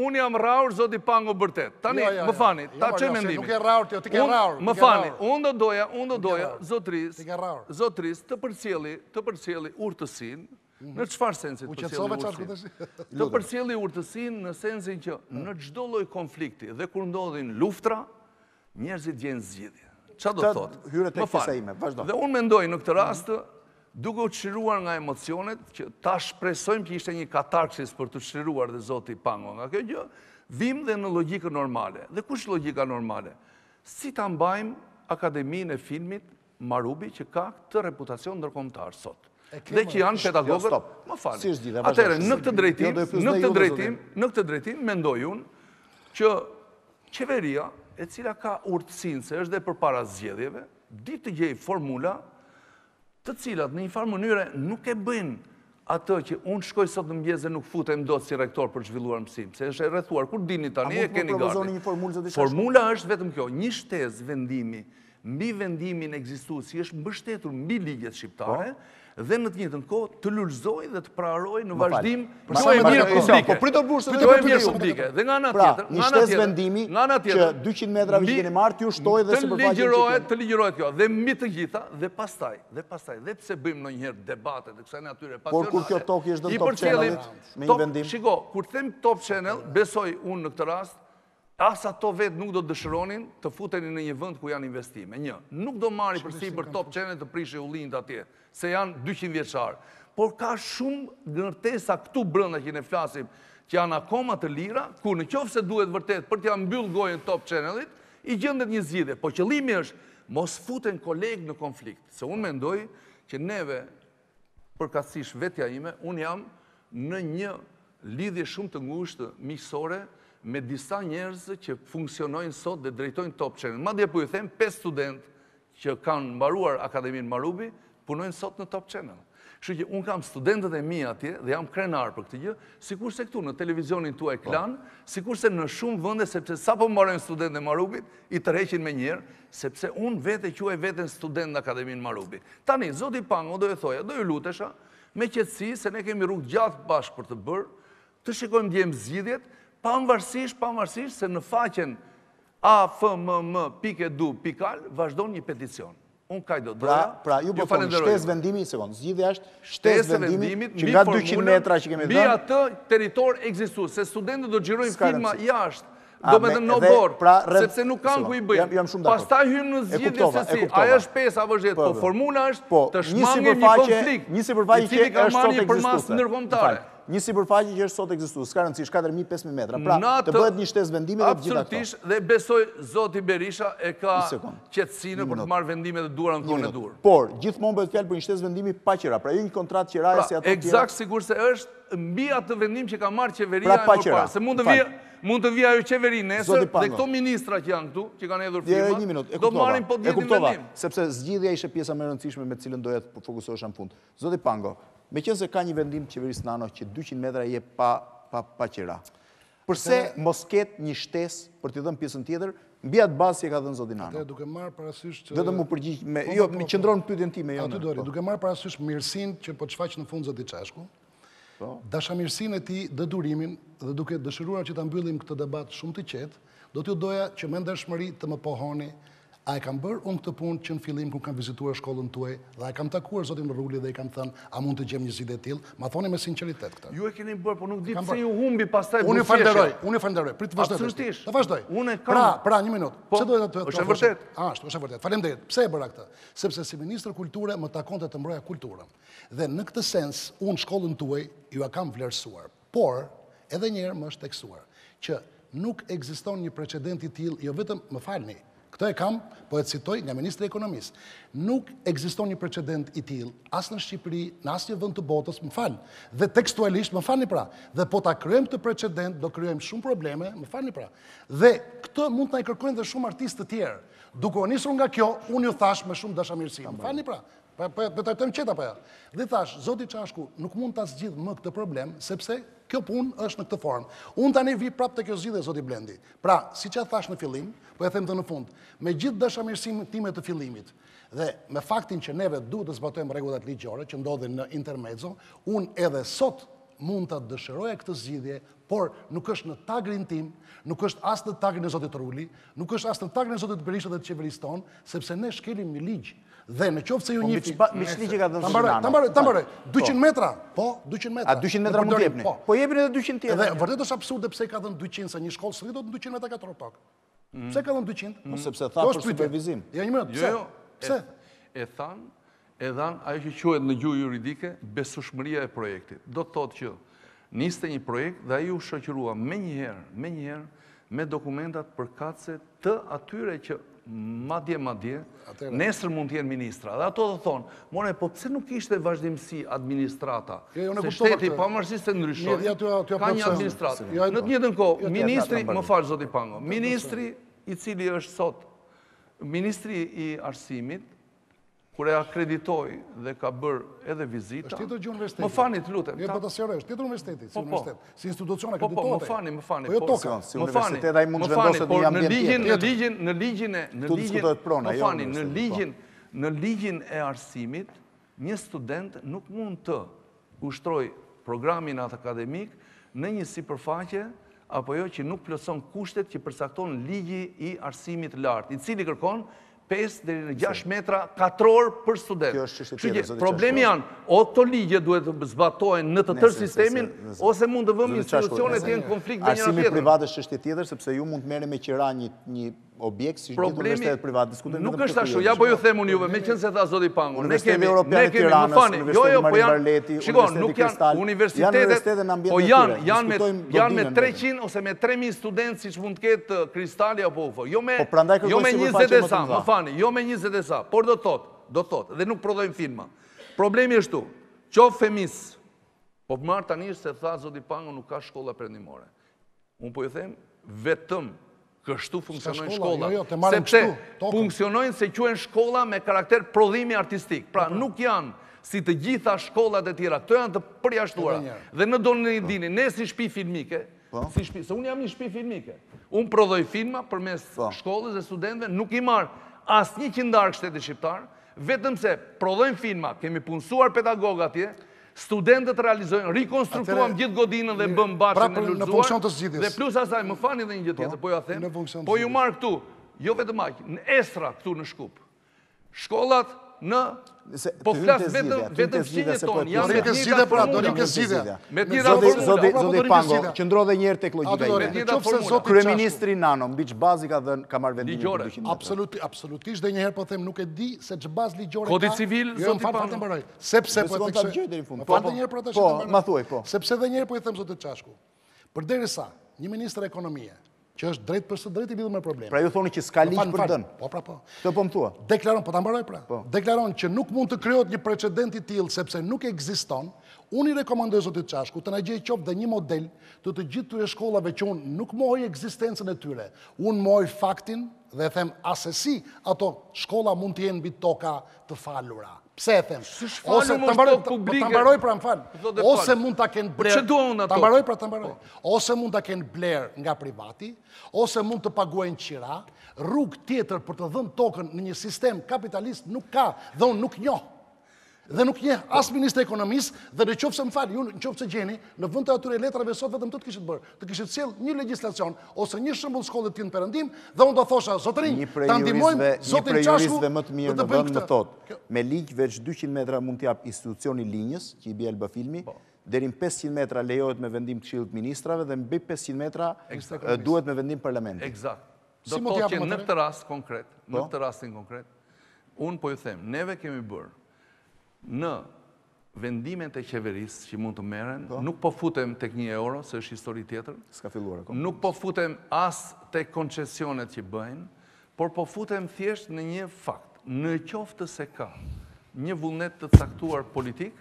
unë jam raur, Zoti Pango Bërtet. Tani, më fani, ta që mendimi. Nuk e raur tjo, ti ke raur. Më fani, unë do doja, unë do doja, Zotris, Zotris të përcjeli urtësin, në qëfar sensit përcjeli urtësin? Të përcjeli urtësin në sensin që në gjdo loj konflikti dhe kur ndodhin luftra, njerëzit gjenë zgjidhje. Qa do thotë? Më fani, dhe unë mendoj në këtë rastë, duke u qëruar nga emocionet, që ta shpresojmë që ishte një katarksis për të qëruar dhe Zoti Pango nga kjo gjë, vim dhe në logikë normale. Dhe kush logika normale? Si ta mbajmë Akademinë e Filmit Marubi që ka këtë reputacion ndërkombëtar sot. Dhe që janë pedagogët, më falë. Atëherë, në këtë drejtim, në këtë drejtim, në këtë drejtim, mendoj unë që qeveria, e cila ka urtësinë se është dhe përpara zgjedhjeve, di të gjejë formula të cilat në një farë mënyre nuk e bëjnë atë që unë shkoj sot në mëngjes dhe nuk futem dot si rektor për zhvilluar mësim, se është e rrethuar, kur dini tani e keni gati. Formula është vetëm kjo, një shtesë vendimi, mbi vendimin ekzistues si është mbështetur mbi ligjet shqiptare, dhe në të njëjtën kohë të lulëzoj dhe të praroj në vazhdim gjojë mirë publike. Dhe nga ana tjetër, një shtesë vendimi që dyqind metra që keni marrë t'ju shtoj dhe superfaqe. Të ligjërohet kjo, dhe mbi të gjitha, dhe pastaj, dhe pastaj, dhe pse bëjmë ndonjëherë debate të kësaj natyre pasionale. Por kur kjo tokë është në Top Channel me një vendim. Shiko, kur them Top Channel, besoj unë në këtë rast, as ato vetë nuk do të dëshironin të futeni në një vënd ku janë investime. Një, nuk do marri përsi për Top Channel të prishë ullinjt atje, se janë dyqind vjeçarë. Por ka shumë ngërtesa këtu brënda që ne flasim, që janë akoma të lira, ku në qofë se duhet vërtet për t'ja mbyllë gojën Top Channelit, i gjendet një zgjidhje. Po qëllimi është mos futen kolegë në konflikt. Se unë mendoj që neve, përkatësish vetja ime, unë jam në një lidhje shumë të ngushtë miqësore me disa njerëzë që funksionojnë sot dhe drejtojnë Top Channel. Ma dhe po ju them, pesë studentë që kanë mbaruar Akademinë Marubi, punojnë sot në Top Channel. Kështu që unë kam studentët e mi atje dhe jam krenar për këtë gjë, sikur se këtu në televizionin tuaj Klan, sikur se në shumë vënde, sepse sa po mbarojnë studentët e Marubit, i tërheqin me njerë, sepse unë vete quaj veten student në Akademinë Marubi. Tani, Zoti Pango do e thoja, do e lutesha, me qetësi se ne kemi rrugë gjatë bashkë për të bërë, të shikojmë ndjem zgjidhjet, Panvarësisht, panvarësisht, se në faqen a f m m pikë e d u pikë al vazhdojnë një peticion. Unë kaj do doja. Pra, ju po thonë shtesë vendimi, sekundë, zgjidhja është shtesë vendimi, që nga dyqind metra që kemi dhënë. Bi atë teritor ekzistues, se studentët do gjirojnë firma jashtë, do me dëmë në borë, sepse nuk kanë ku i bëjnë. Pastaj hymë në zgjidhje se si, aja është pesë, a vëzhjet, po formula është të shmangim një konflikt, i cili ka marrë për masë ndërkombëtare. Një sipërfaqe që është sot ekzistues, s'ka rëndësish katër mijë e pesëqind metra, pra të bëhet një shtesë vendimi dhe gjitha këto. Absolutisht, dhe besoj Zoti Berisha e ka qetësinë për të marrë vendime dhe duara në kohën e dur. Por, gjithmonë bëhet fjalë për një shtesë vendimi pa qira, pra jo një kontratë qiraje si ato tjera. Eksakt, sigur se është mbi atë vendim që ka marrë qeveria e përpara, se mund të vijë mund të vijë ajo qeveri nesër dhe këto ministra që janë këtu, që kanë hedhur firma, do marrin po dietin vendim, sepse zgjidhja ishte pjesa më e rëndësishme me të cilën doja të fokusohesha në fund. Zoti Pango, me qenë se ka një vendim qeverisë nano që dyqind metra je pa qira. Përse mos ketë një shtes për t'i dhëmë pjesën tjetër, mbi atë bazë që e ka dhënë Zoti Nano? Ate duke marë parasysh që... Vetëm u përgjigj me... Jo, me qëndronë në pyetjen time, jo në... Ate dori, duke marë parasysh mirësin që po të shfaq në fund Zoti Qashku, dashamirësin e ti dhe durimin, dhe duke dëshiruar që ta mbyllim këtë debat shumë të qetë, do t'ju doja që me ndershmëri të më pohoni a e kam bërë unë këtë punë që në fillim ku kam vizituar shkollën tuaj dhe a e kam takuar zotin Rruli dhe i kam thënë a mund të gjem një zide t'il, ma thoni me sinceritet këtë. Ju e keni bërë, por nuk ditë se ju humbi pastaj busjeshe. Unë e falenderoj, unë e falenderoj, prit të vazhdoj. Absolutisht. Të vazhdoj. Unë e kam. Pra, pra, një minut. Po, është e vërtet. Ashtu, është e vërtet. Faleminderit. Pse e bëra këtë? Sepse si ministër kulture më takonte të mbroja kulturën. Dhe në këtë sens, unë shkollën tuaj ju e kam vlerësuar. Por, edhe një herë më është theksuar që nuk ekziston një precedent i tillë, jo vetëm më falni. Këto e kam, po e citoj nga Ministri i Ekonomisë. Nuk ekziston një precedent i tillë, as në Shqipëri, në asnjë vend të botës, më fal. Dhe tekstualisht, më falni pra. Dhe po ta kryejmë këtë precedent, do kryejmë shumë probleme, më falni pra. Dhe këtë mund ta kërkojnë dhe shumë artistë të tjerë. Duke u nisur nga kjo, unë ju thash me shumë dashamirësi. Më falni pra. Po po trajtojmë qeta apo jo? Dhe thash, zoti Çashku nuk mund ta zgjidh më këtë problem, sepse kjo punë është në këtë formë. Unë tani vi prapë të kjo zgjidhje, zoti Blendi. Pra, siç e thash në fillim, po e them edhe në fund, me gjithë dashamirësimin time të fillimit dhe me faktin që neve duhet të zbatojmë rregullat ligjore që ndodhin në intermezzo, unë edhe sot mund ta dëshiroja këtë zgjidhje, por nuk është në tagrin tim, nuk është as në tagrin e zotit Rruli, nuk është as në tagrin e zotit Berishës dhe të qeverisë tonë, sepse ne shkelim një ligj. Dhe në qoftë se ju njifi... Miçligje ka dhënë Sultana. Ta mbaroj, dyqind metra, po, dyqind metra. A dyqind metra mund t'jepni? Po jepni edhe dyqind tjetër. Dhe vërtet është absurde pse ka dhënë dyqind, se një shkollë s'rrihet dot në dyqind metra katëror pak. Pse ka dhënë dyqind? Po sepse tha për supervizim. Jo, një minut, pse? Pse? E than, e dhan ajo që quhet në gjuhë juridike besueshmëria e projektit. Do të thotë që niste një projekt dhe ai u shoqërua menjëherë, menjëherë me dokumentat përkatëse të atyre që madje, madje, nesër mund t'jenë ministra. Dhe ato të thonë, more, po përse nuk ishte vazhdimësi administrata? Se shteti pamërsisht të ndryshoj, ka një administratë. Në të njëjtën kohë, ministri, më falë, zoti Pango, ministri i cili është sot, ministri i arsimit, kure akreditoj dhe ka bërë edhe vizita... Më fani të lutem... Jo, po të sërë është, tjetër universitetit, si universitet, si institucion akreditote... Po, po, më fani, më fani... Po, jo toka... Si universitet, a i mund zhvendoset një ambient tjetër... Në ligjin e... Tu diskutojt prona, jo... Më fani, në ligjin e arsimit, një student nuk mund të ushtroj programin atë akademik në një si përfaqe, apo jo që nuk plëson kushtet që përsakton ligji i arsimit lartë, i cili kërkon pesë deri në gjashtë metra katëror për student. Problemi janë, o të ligje duhet të zbatojnë në të tërë sistemin, ose mund të vëmë institucionet jenë konflikt dhe njëra tjetër. Arsimi privat është çështje tjetër, sepse ju mund merrni me qira një objekt si gjithë universitetet private. Nuk është ashtu, ja po ju them unë juve, me qenë se tha zoti Pangu. Universiteti Europian e Tiranës, Universiteti Marin Barleti, Universiteti Kristal, janë universitetet në ambjet në tyre. Janë me treqind ose me tre mijë studentë siç mund të ketë Kristali apo UFO. Jo me njëzet e sa, jo me njëzet e sa, por do të thotë, dhe nuk prodhojmë firma. Problemi është tu, qoftë Femis, po për marrë tani se tha zoti Pangu nuk ka shkolla perëndimore. Unë po ju them, vetëm kështu funksionojnë shkolla, sepse funksionojnë se quen shkolla me karakter prodhimi artistik. Pra nuk janë si të gjitha shkollat e tjera, këto janë të përjashtuara. Dhe në do në një dini, ne si shpi filmike, se unë jam një shpi filmike, unë prodhoj filma për mes shkollës e studentve, nuk i marë asë një qindarë shteti shqiptarë, vetëm se prodhojnë filma, kemi punësuar pedagoga atje, studentët realizojnë, rekonstruktuam gjithë godinën dhe bëm bashkën e lulëzuar, dhe plus asaj, më fani dhe një gjithë tjetë, po ju a them, po ju marë këtu, jo vetë maqë, në Esra këtu në Shkup, shkollat në, po flasë vetëm fshinje tonë, janë me tjeta formullë, me tjeta formullë, Zoti Pango, qëndro dhe njerë tek logjika ime, kryeministri Nano, mbi ç'bazë ka marrë vendimin dyqind metra. Absolutisht dhe njëherë po them nuk e di se ç'bazë ligjore ka. Kodit civil, Zoti Pango. Sepse po e them, po dhe njerë po të shetë, sepse dhe njerë po e them Zoti Çashku, përderisa një ministër ekonomie, që është drejt për së drejt i lidhur me probleme. Pra ju thoni që s'ka ligj për dënë. Po, pra, po. Këtë po më thua. Deklaron, po ta mbaroj pra. Deklaron që nuk mund të krijohet një precedent i tillë sepse nuk ekziston. Unë i rekomandoj zotit Çashku të na gjejë qoftë dhe një model të të gjithë këtyre shkollave që unë nuk mohoj ekzistencën e tyre. Unë mohoj faktin dhe them asesi ato shkolla mund të jenë mbi toka të falura. Pse e them? Ose të mbaroj pra më falë, ose mund të kenë blerë, të mbaroj pra të mbaroj, ose mund të kenë blerë nga privati, ose mund të paguajnë qira, rrugë tjetër për të dhënë tokën në një sistem kapitalist nuk ka, dhe unë nuk njohë. dhe nuk njeh as ministri ekonomisë, dhe në qoftë se më fal, ju në qoftë se gjeni në vend të atyre letrave sot vetëm të të kishit bërë, të kishit sjell një legjislacion ose një shembull shkolle të tij në perëndim, dhe unë do thosha zotërin, ta ndihmojmë zotin Çashku dhe më të mirë në vend më tot. Me ligj veç dyqind metra mund t'i jap institucioni linjës që i bie Alba Filmi, deri në pesëqind metra lejohet me vendim të Këshillit të Ministrave dhe mbi pesëqind metra duhet me vendim parlamentit. Eksakt. Do të thotë që në këtë rast konkret, në këtë rastin konkret, unë po ju them, neve kemi bërë në vendimet e qeverisë që mund të merren, nuk po futem tek një euro, se është histori tjetër. S'ka filluar akoma. Nuk po futem as tek koncesionet që bëjnë, por po futem thjesht në një fakt, në qoftë se ka një vullnet të caktuar politik,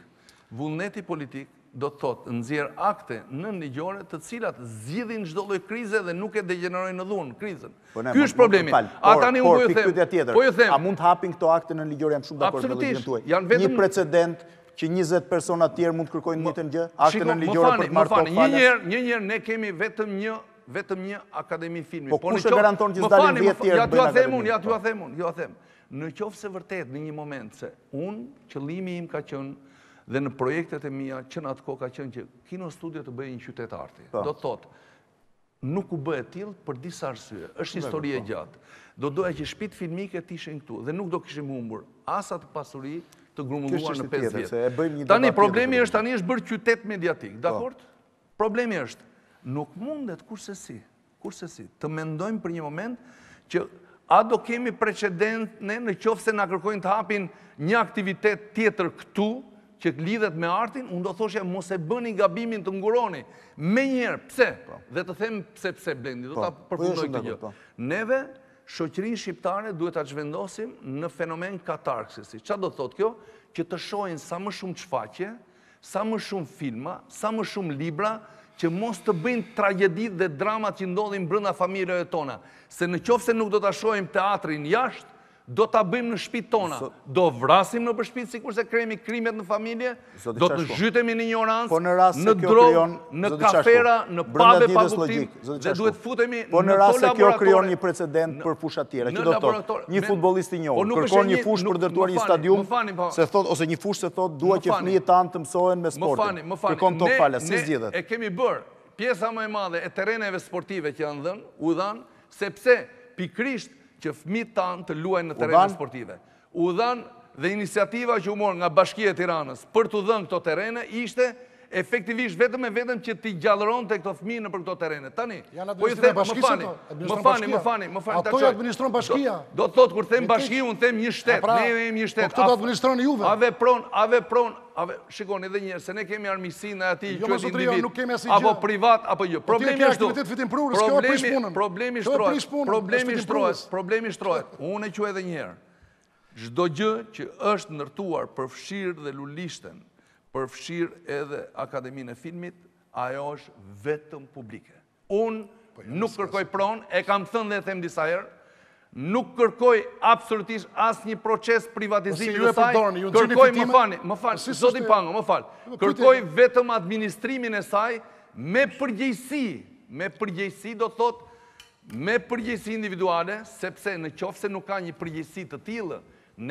vullneti politik do të thotë nxjerr akte nënligjore të cilat zgjidhin çdo lloj krize dhe nuk e degenerojnë në dhunë krizën. Ky është problemi. A tani unë po ju them, po ju them, a mund të hapin këto akte nënligjore? Jam shumë dakord me logjikën tuaj. Një precedent që njëzet persona të tjerë mund të kërkojnë ditën gjë, akte nënligjore për të marrë tokë. Një herë, një herë ne kemi vetëm një vetëm një akademi filmi. Po kush e garanton që s'dalin dhjetë tjerë? Ja t'ua them unë, ja t'ua them unë, ja them. Në qoftë se vërtet në një moment se unë qëllimi im ka qenë dhe në projektet e mija që në atë kohë ka qenë që Kino Studio të bëjë një qytet arti. Do të thotë, nuk u bëjë tillë për disa arsye, është histori e gjatë. Do doja që shtëpitë filmike të ishin këtu dhe nuk do kishim humbur asa të pasuri të grumulluar në pesë vjet. Tani problemi është tani është bërë qytet mediatik, dakord? Problemi është, nuk mundet kurse si, kurse si, të mendojmë për një moment që a do kemi precedent ne në qoftë se na kërkojnë të hapin një aktivitet tjetër këtu që lidhet me artin, unë do thoshja mos e bëni gabimin të nguroni. Me njerë, pse? Dhe të them pse pse blendi, do ta përfundoj këtë gjë. Neve, shoqërinë shqiptare duhet ta zhvendosim në fenomen katarksisi. Çfarë do thotë kjo? Që të shohin sa më shumë çfaqje, sa më shumë filma, sa më shumë libra, që mos të bëjnë tragjeditë dhe dramat që ndodhin brenda familjeve tona. Se nëse nuk do ta shohim teatrin jashtë, do t'a bëjmë në shtëpitë tona, do vrasim në shtëpi sikurse kremi krimet në familje, do të zhytemi në ignorancë, në drogë, në kafera, në pabe pa kuptim, dhe duhet futemi në laboratorë. Po në rast se kjo krijon një precedent për fusha tjera, që do të thotë, një futbollist i njohur kërkon një fushë për ndërtuar një stadium, ose një fushë se thotë dua që fëmijët tanë të mësohen me sportin. Kërkon top fala, si zgjidhet? Ne e kemi bërë pjesa më e madhe e terreneve sportive që janë dhënë, u dhanë, sepse pikërisht që fëmijët tanë të luajnë në terene sportive. U dhanë dhe iniciativa që u morë nga Bashkia e Tiranës për të dhënë këto terene, ishte efektivisht vetëm e vetëm që t'i gjallëron të këto fëmijë në për këto terene. Tani, po ju them, më fani, më fani, më fani, më fani, ato i administron Bashkia. Do të thotë, kur them Bashkia, unë them një shtet, ne jemi një shtet. Po këto të administron juve. Ave pron, ave pron, ave, shikoni edhe njerë, se ne kemi armiqsinë e atij që individ, apo privat, apo jo. Problemi është do, problemi shtrohet, problemi shtrohet, problemi shtrohet. Unë e quaj edhe një herë. Çdo gjë që është ndërtuar për fshirë dhe lulishten, përfshirë edhe Akademinë e Filmit, ajo është vetëm publike. Unë nuk kërkoj pronë, e kam thënë dhe e them disa herë, nuk kërkoj absolutisht asë një proces privatizimi në saj, kërkoj, më fani, më fani, zoti Pango, më fali, kërkoj vetëm administrimin e saj me përgjegjësi, me përgjegjësi do thotë, me përgjegjësi individuale, sepse në qoftë se nuk ka një përgjegjësi të tillë,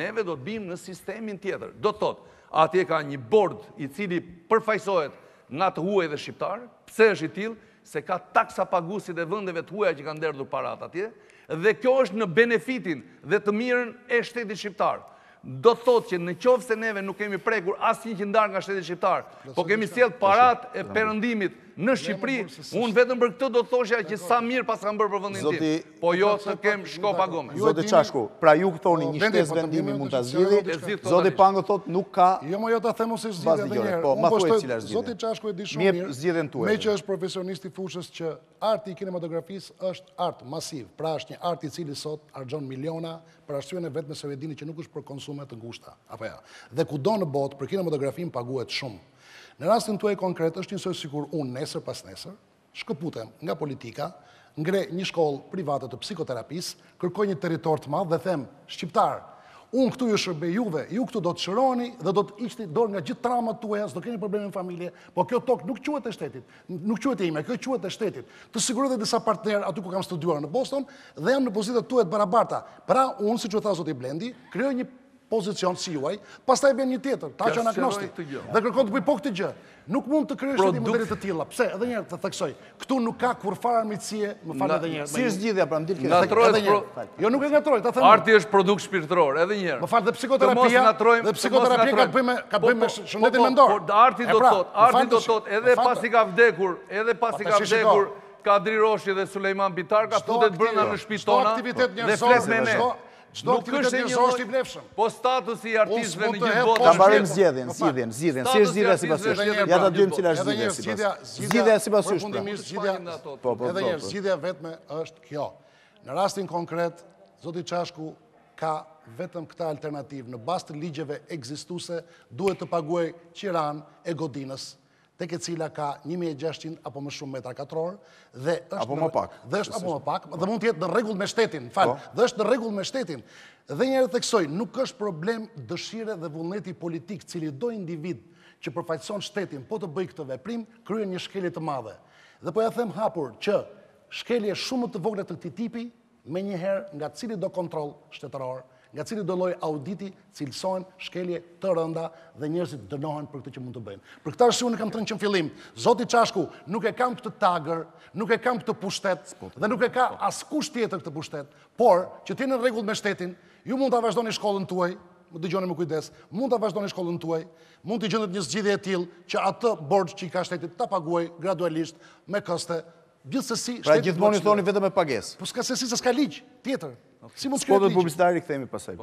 neve do të bimë në sistemin tjetër. Do thotë, atje ka një bord i cili përfaqësohet nga të huaj dhe shqiptarë, pse është i tillë, se ka taksa paguesit e vendeve të huaja që kanë derdhur parat atje, dhe kjo është në benefitin dhe të mirën e shtetit shqiptar. Do thotë që në qoftë se neve nuk kemi prekur asnjë qindar nga shteti shqiptar, po kemi sjellë parat e perëndimit në Shqipëri, unë vetëm për këtë do të thoshja që sa mirë pas kam bërë për vendin tim, po jo të kem shko pagome. Zoti Çashku, pra ju këthoni një shtesë vendimi mund ta zgjidhni, zoti Pango thotë nuk ka. Jo, më jo ta them ose zgjidhja edhe një herë. Po, ma thuaj cila është zgjidhja. Zoti Çashku e di shumë mirë, me që është profesionist i fushës që arti i kinematografisë është art masiv, pra është një art i cili sot argjon miliona për arsyeën e vetme se vedini që nuk është për konsume të ngushta, apo ja. Dhe kudo në botë për kinematografin paguhet shumë. Në rastin tuaj konkret është njësoj sikur unë nesër pas nesër, shkëputem nga politika, ngre një shkollë private të psikoterapisë, kërkoj një territor të madh dhe them, shqiptar, unë këtu ju shërbej juve, ju këtu do të shëroni dhe do të ishti dorë nga gjithë tramat tuaja, s'do keni probleme në familje, po kjo tokë nuk quhet e shtetit, nuk quhet e ime, kjo quhet e shtetit. Të siguroj edhe disa partner aty ku kam studiuar në Boston dhe jam në pozitat tuaja të barabarta. Pra unë siç u tha zoti Blendi, krijoj një pozicion si juaj, pastaj bën një tjetër, ta që anagnostik, dhe kërkon të bëj po këtë gjë. Nuk mund të krijosh një modele të tilla. Pse? Edhe një herë të theksoj, këtu nuk ka kurfar armiqësie, më fal edhe një herë. Si zgjidhja pra, më dil këtë. Jo, nuk e ngatroj, ta them. Arti është produkt shpirtëror, edhe një herë. Më fal, dhe psikoterapia, dhe psikoterapia ka të bëjë me ka të bëjë me shëndetin mendor. Por arti do të thotë, arti do të thotë edhe pasi ka vdekur, edhe pasi ka vdekur Kadri Roshi dhe Sulejman Bitar ka futet brenda në shtëpitë tona dhe flet me ne. Çdo aktivitet njësor është i vlefshëm. Po statusi i artistëve në gjithë botën. Ta mbarojmë zgjedhjen, zgjidhjen, zgjidhjen, si zgjidhja sipas është. Ja ta dyjm cila është zgjidhja. Zgjidhja sipas është. Fundimisht zgjidhja. Edhe një zgjidhje vetme është kjo. Në rastin konkret, zoti Çashku ka vetëm këtë alternativë në bazë të ligjeve ekzistuese, duhet të paguaj qiran e godinës, tek e cila ka një mijë e gjashtëqind apo më shumë metra katror, dhe është më pak, dhe mund të jetë në rregull me shtetin, fal, dhe është në rregull me shtetin. Dhe njëherë theksoj, nuk është problem dëshire dhe vullneti politik, cili do individ që përfaqëson shtetin, po të bëj këtë veprim, kryen një shkelje të madhe. Dhe po ja them hapur që shkelje shumë të vogla të këtij tipi, menjëherë nga cili do kontroll shtetëror, nga cili do lloj auditi, cilësohen shkelje të rënda dhe njerëzit dënohen për këtë që mund të bëjnë. Për këtë arsye unë kam thënë që në fillim, zoti Çashku nuk e kam këtë tagër, nuk e kam këtë pushtet dhe nuk e ka askush tjetër këtë pushtet, por që të jeni në rregull me shtetin, ju mund ta vazhdoni shkollën tuaj, më dëgjoni me kujdes, mund ta vazhdoni shkollën tuaj, mund të gjendet një zgjidhje e tillë që atë borxh që i ka shtetit ta paguaj gradualisht me koste. Gjithsesi, pra gjithmonë i thoni vetëm me pagesë. Po s'ka se si se s'ka ligj tjetër. Si mund të shkojë ligj? Publicitari kthehemi pasaj.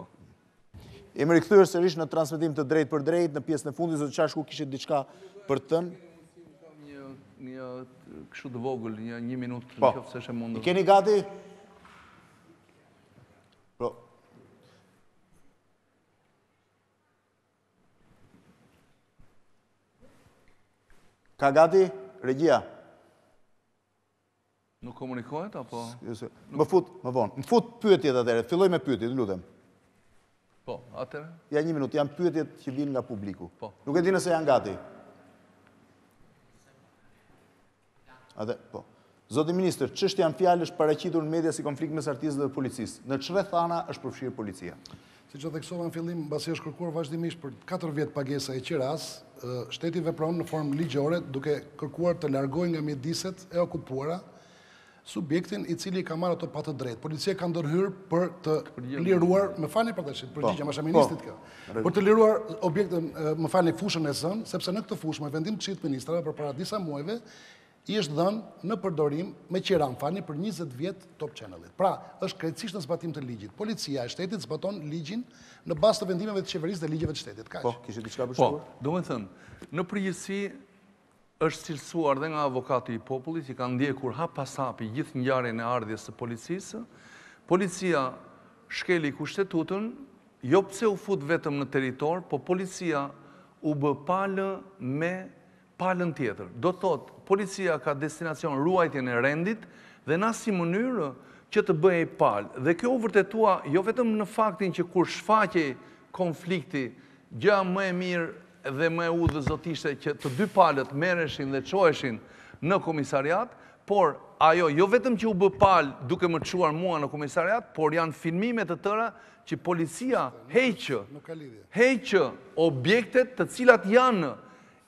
Jemi rikthyer sërish në transmetim të drejtë për drejtë, në pjesën e fundit zoti Çashku kishte diçka për të thënë. Një kështu të vogël, një një minutë nëse është e mundur. Keni gati? Po. Ka gati regjia? Nuk komunikohet, apo? Më fut, më vonë. Më fut pyetjet atëherë, filloj me pyetjet, lutem. Po, atëherë? Ja, një minutë, janë pyetjet që vinë nga publiku. Po. Nuk e di nëse janë gati. Atëherë, po. Zoti Ministër, çështja në fjalë është paraqitur në media si konflikt mes artistëve dhe policisë. Në çfarë rrethana është përfshirë policia? Siç e theksova në fillim, mbasi është kërkuar vazhdimisht për katër vjet pagesa e qiras, shteti vepron në formë ligjore duke kërkuar të largojë nga mjediset e okupuara subjektin i cili ka marrë ato pa të drejtë. Policia ka ndërhyrë për të liruar, më falni për tash, përgjigjem është e ministrit kjo. Për të liruar objektin, më falni fushën e zënë, sepse në këtë fushë me vendim të ministrave përpara disa muajve i është dhënë në përdorim me qira, më falni, për njëzet vjet Top Channel-it. Pra, është krejtësisht në zbatim të ligjit. Policia e shtetit zbaton ligjin në bazë të vendimeve të qeverisë dhe ligjeve të shtetit. Kaq. Po, kishte diçka për shkak. Po, domethënë, në përgjithësi është cilësuar dhe nga avokati i popullit, që kanë ndjekur hap pas hapi gjithë ngjarjen e ardhjes së policisë. Policia shkeli kushtetutën, jo pse u fut vetëm në territor, po policia u bë palë me palën tjetër. Do thotë, policia ka destinacion ruajtjen e rendit dhe në asnjë mënyrë që të bëhej palë. Dhe kjo u vërtetua jo vetëm në faktin që kur shfaqej konflikti, gjë më e mirë dhe me u dhe zotishte që të dy palët mereshin dhe qoeshin në komisariat, por ajo jo vetëm që u bë palë duke më quar mua në komisariat, por janë filmimet të tëra që policia heqë, heqë objektet të cilat janë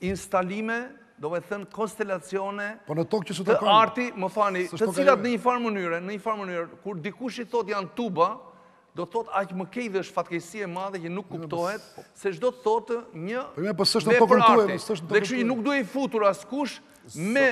instalime, do me thënë konstelacione të arti, më fani, të cilat në një farë mënyre, në një farë mënyre, kur dikush i thot janë tuba, do të thotë aq më keq dhe është fatkeqësi e madhe që nuk kuptohet se çdo të thotë një vepër arte. Dhe kështu që nuk duhet i futur askush me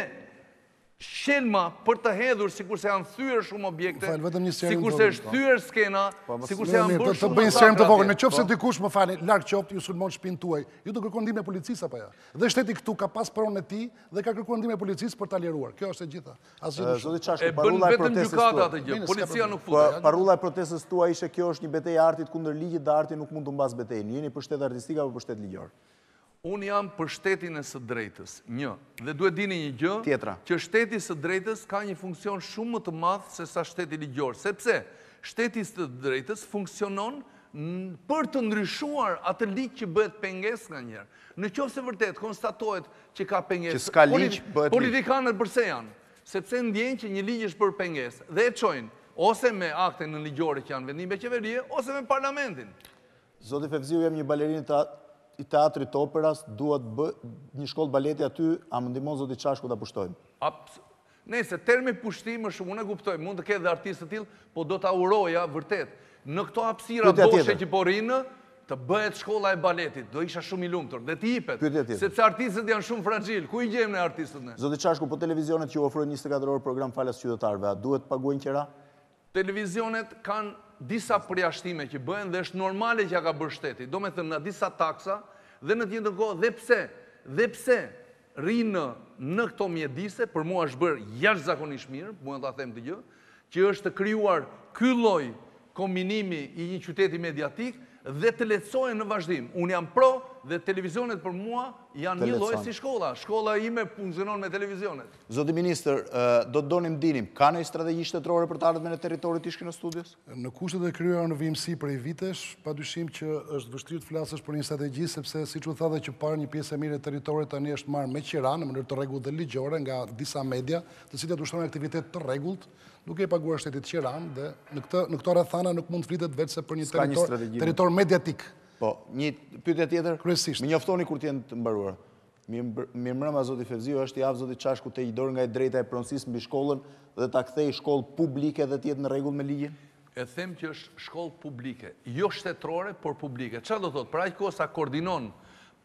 shelma për të hedhur sikurse janë thyer shumë objekte, sikurse është thyer skena, sikurse janë bërë shumë. Të bëjnë shem të vogël, nëse dikush më falni, larg qoftë, ju sulmon shtëpinë tuaj. Ju do kërkon ndihmën e policisë apo jo? Dhe shteti këtu ka pas pronën e tij dhe ka kërkuar ndihmën e policisë për ta liruar. Kjo është e gjitha. Asgjë. Zoti Çashku, parulla e protestës. Policia nuk futet. Parulla e protestës tuaj ishte kjo është një betejë e artit kundër ligjit dhe arti nuk mund të mbas betejën. Jeni për shtet artistik apo për shtet ligjor? Unë jam për shtetin e së drejtës, një, dhe duhet dini një gjë, tjetra, që shteti së drejtës ka një funksion shumë më të madh se sa shteti ligjor, sepse shteti së drejtës funksionon për të ndryshuar atë ligj që bëhet pengesë nganjëherë. Në qoftë se vërtet konstatohet që ka pengesë, që s'ka ligj, bëhet politikanët përse janë, sepse ndjejnë që një ligj është për pengesë dhe e çojnë ose me akte nënligjore që janë vendime qeverie ose me parlamentin. Zoti Fevziu, jam një balerin i teatrit të operas, duhet bë një shkollë baleti aty, a më ndihmon Zoti Çashku ta pushtojmë? Nëse termi pushtim është, unë e kuptoj, mund të ketë dhe artistë të tillë, po do ta uroja vërtet. Në këto hapësira boshe që po rinë, të bëhet shkolla e baletit, do isha shumë i lumtur, dhe t'i jepet, sepse artistët janë shumë fragil. Ku i gjejmë ne artistët ne? Zoti Çashku, po televizionet që ofrojnë njëzet e katër orë program falas qytetarëve, a duhet paguajnë qira? Televizionet kanë disa përjashtime që bëhen dhe është normale që ja ka bërë shteti. Do me thënë në disa taksa dhe në tjetër kohë dhe pse, dhe pse rinë në këto mjedise, për mua është bërë jashtëzakonisht mirë, mua ta them të gjë, që është të krijuar ky lloj kombinimi i një qyteti mediatik dhe të lehtësohen në vazhdim. Unë jam pro dhe televizionet për mua janë një lloj si shkolla. Shkolla ime funksionon me televizionet. Zoti Ministër, do të donim dinim, ka ndonjë strategji shtetërore për të ardhmen e territorit ishkin në studios? Në kushtet e kryuar në vijimësi prej vitesh, padyshim që është vështirë të flasësh për një strategji, sepse siç u tha dhe që parë një pjesë e mirë e territorit tani është marrë me qira në mënyrë të rregullt dhe ligjore nga disa media, të cilat ushtrojnë aktivitet të rregullt, duke i paguar shtetit qiran dhe në këtë në këto rrethana nuk mund flitet vetëm për një territor territor mediatik. Po, një pyetje tjetër? Kryesisht. Më njoftoni kur të jenë të mbaruar. Mirëmbrëma zoti Fevziu, është i hap zoti Çashku te i dorë nga e drejta e pronësisë mbi shkollën dhe ta kthej shkollë publike dhe të jetë në rregull me ligjin? E them që është shkollë publike, jo shtetërore, por publike. Çfarë do thotë? Për aq kohë sa koordinon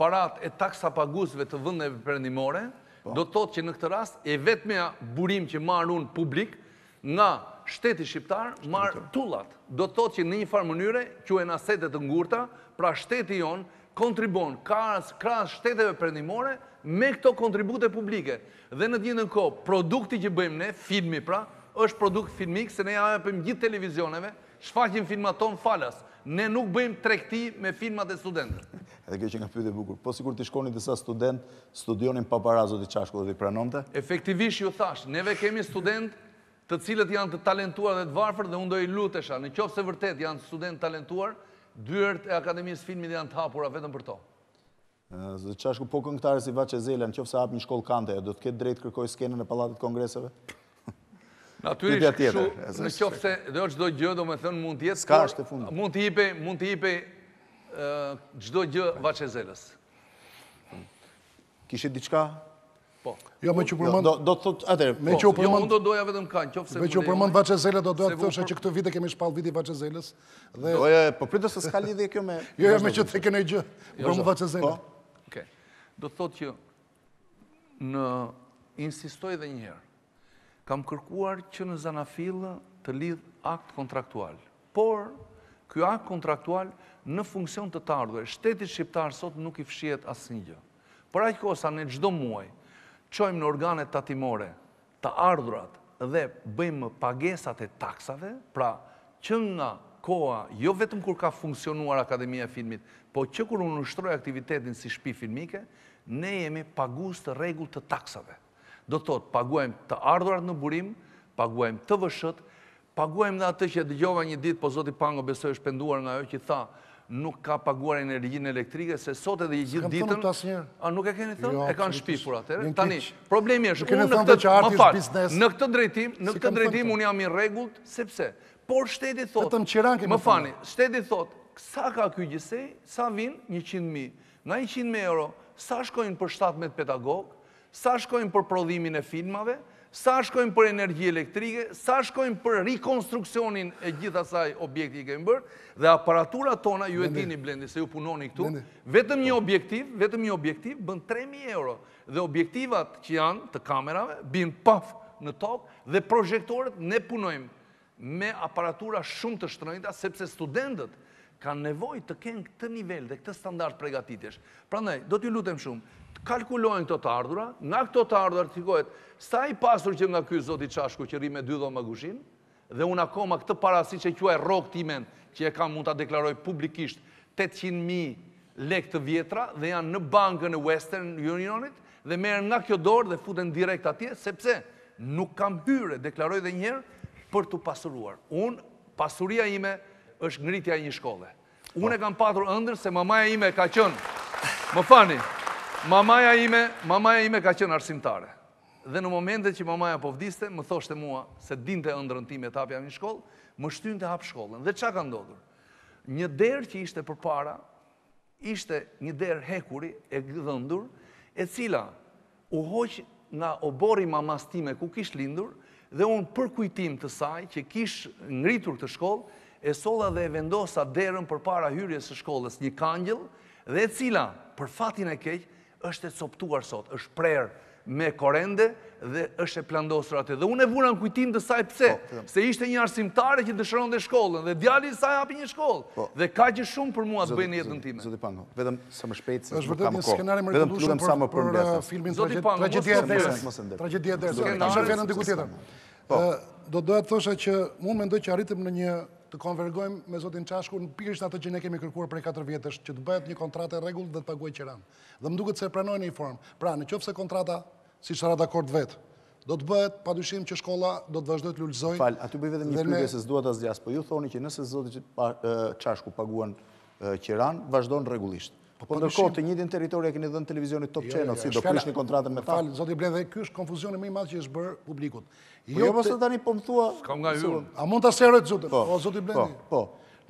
paratë e taksapaguesve të vendeve perëndimore, do të thotë që në këtë rast e vetmja burim që marr unë publik nga shteti shqiptar marë tullat. Do të thotë që në një farë mënyre quhen asete të ngurta, pra shteti jon kontribon krahas shteteve perëndimore me këto kontribute publike. Dhe në të njëjtën kohë, produkti që bëjmë ne, filmi pra, është produkt filmik, se ne ja japim gjithë televizioneve, shfaqim filmat ton falas. Ne nuk bëjmë tregti me filmat e studentëve. Edhe kjo që nga pyetje e bukur. Po sikur ti shkonin disa student, studionin pa para zoti Çashku dhe ti pranonte? Efektivisht ju thash, neve kemi student të cilët janë të talentuar dhe të varfër, dhe unë do i lutesha, në qoftë se vërtet janë student talentuar, dyert e Akademisë Filmit janë të hapura vetëm për to. Zoti Çashku, po këngëtare si Vaçezela, në qoftë se hap një shkollë kante, do të ketë drejt kërkoj skenën e Pallatit Kongreseve? Natyrisht, në qoftë se do çdo gjë, domethënë mund të jetë, mund të hipej, mund të hipej çdo gjë Vaçezelës. Kishit diçka? Jo, me që përmënd Vaçezela, do doja të thoshe që këtë vite kemi shpall viti Vaçezelës. Po pritës se s'ka lidhje kjo me... Jo, me që të kënë e gjë, përmënd Vaçezela. Do të thotë që në insistoj dhe njëherë, kam kërkuar që në Zanafillë të lidh akt kontraktual. Por, kjo akt kontraktual në funksion të tardhve, shtetit shqiptar sot nuk i fshihet asnjë. Por aq kohë sa ne çdo muaj qojmë në organet tatimore të ardhurat dhe bëjmë pagesat e taksave, pra që nga koha, jo vetëm kur ka funksionuar Akademia e Filmit, po që kur unë ushtroj aktivitetin si shtëpi filmike, ne jemi pagues të rregull të taksave. Do thotë, paguajmë të ardhurat në burim, paguajmë të vëshët, paguajmë dhe atë që dëgjova një ditë, po zoti Pango besoj është penduar nga ajo që tha, nuk ka paguar energjinë elektrike, se sot edhe i gjithë ditën... A nuk e keni thënë? E kanë shpifur atëherë. Tani, problemi është, në këtë drejtim, në këtë drejtim unë jam i rregullt, sepse, por shteti thotë, më fani, shteti thotë, sa ka ky gjësej, sa vinë njëqind mijë, nga njëqind mijë euro, sa shkojnë për shtatëmbëdhjetë pedagog, sa shkojnë për prodhimin e filmave, sa shkojmë për energji elektrike, sa shkojmë për rekonstruksionin e gjitha saj objekti i kemi bërë, dhe aparatura tona, ju e dini Blendi, se ju punoni këtu, vetëm një objektiv, vetëm një objektiv, bën tre mijë euro, dhe objektivat që janë të kamerave, bin paf në tokë, dhe projektorët ne punojmë me aparatura shumë të shtrenjta, sepse studentët kanë nevojë të kenë këtë nivel dhe këtë standard përgatitjesh. Prandaj, do t'ju lutem shumë, kalkulojnë këto të ardhura, nga këto të ardhura artikohet, sa i pasur që nga ky zoti Çashku që rri me dy dhoma gushin, dhe unë akoma këtë parasi që quaj rrok timen, që e kam mund të deklaroj publikisht tetëqind mijë lek të vjetra, dhe janë në bankën e Western Unionit, dhe merren nga kjo dorë dhe futen direkt atje, sepse nuk kam hyre, deklaroj dhe njerë, për të pasuruar. Unë, pasuria ime është ngritja një shkolle. Unë e kam patur ëndër se mamaja ime ka qënë, më fani, Mamaja ime, mamaja ime ka qenë arsimtare. Dhe në momente që mamaja po vdiste, më thoshte mua se dinte ëndrën time të hapja në shkollë, më shtynte hap shkollën. Dhe çka ka ndodhur? Një derë që ishte përpara, ishte një derë hekuri e gdhëndur, e cila u hoq nga obori mamas time ku kish lindur, dhe unë për kujtim të saj që kish ngritur të shkollë, e sola dhe e vendosa derën përpara hyrjes së shkollës, një kangjëll, dhe e cila, për fatin e keq, është e coptuar sot, është prerë me korende dhe është e plandosur atë. Dhe unë e vura në kujtim të saj pse, po, se ishte një arsimtare që dëshëron dhe shkollën, dhe djali saj hapi një shkollë, po, dhe ka që shumë për mua të bëjnë jetën time. Zoti Pango, vetëm sa më shpejt, se nuk kam kohë, vetëm lutem sa më përmbledhë. Për filmin Tragjedia e Derës, Tragjedia e Derës, kisha fjalën diku tjetër. Do doja të thosha që unë mendoj që arritëm në një të konvergojmë me Zotin Çashku në pikërisht atë që ne kemi kërkuar prej katër vjetësh, që të bëhet një kontratë e rregullt dhe të paguaj qiran. Dhe më duket se pranojnë në një formë. Pra, nëse kontrata, siç era dakord vetë, do të bëhet padyshim që shkolla do të vazhdojë të lulëzojë. Fal, aty bëj vetëm një pyetje se s'dua ta zgjas, po ju thoni që nëse Zoti Çashku paguan qiran, vazhdon rregullisht. Po ndërkohë të njëjtin territor e keni dhënë televizionit Top Channel, si do prishni kontratën me ta? Fal, Zoti Bledhe, ky është konfuzioni më i madh që është bërë publikut. Jo, mos tani po më thua. Kam nga hyrë. A mund ta sheroj zotën? O Zoti Bledhe. Po.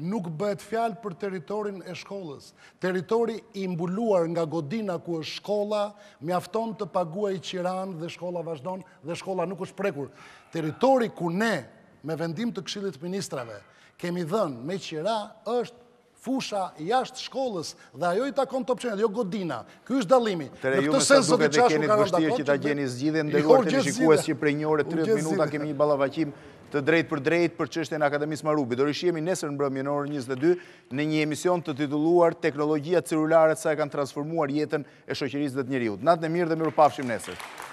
Nuk bëhet fjalë për territorin e shkollës. Territori i mbuluar nga godina ku është shkolla, mjafton të paguajë qiran dhe shkolla vazhdon dhe shkolla nuk është prekur. Territori ku ne me vendim të Këshillit të Ministrave kemi dhënë me qira është fusha jashtë shkollës dhe ajo i takon Top Channel, jo godina. Ky është dallimi. Në këtë sens do të keni vështirë që ta gjeni zgjidhjen, ndërkohë që shikues që prej një orë tridhjetë minuta kemi një ballafaqim të drejt për drejt për çështjen e Akademisë Marubi. Do rishihemi nesër në mbrëmje në orën njëzet e dy në një emision të titulluar Teknologjia celulare sa e kanë transformuar jetën e shoqërisë dhe të njerëzit. Natën e mirë dhe mirupafshim nesër.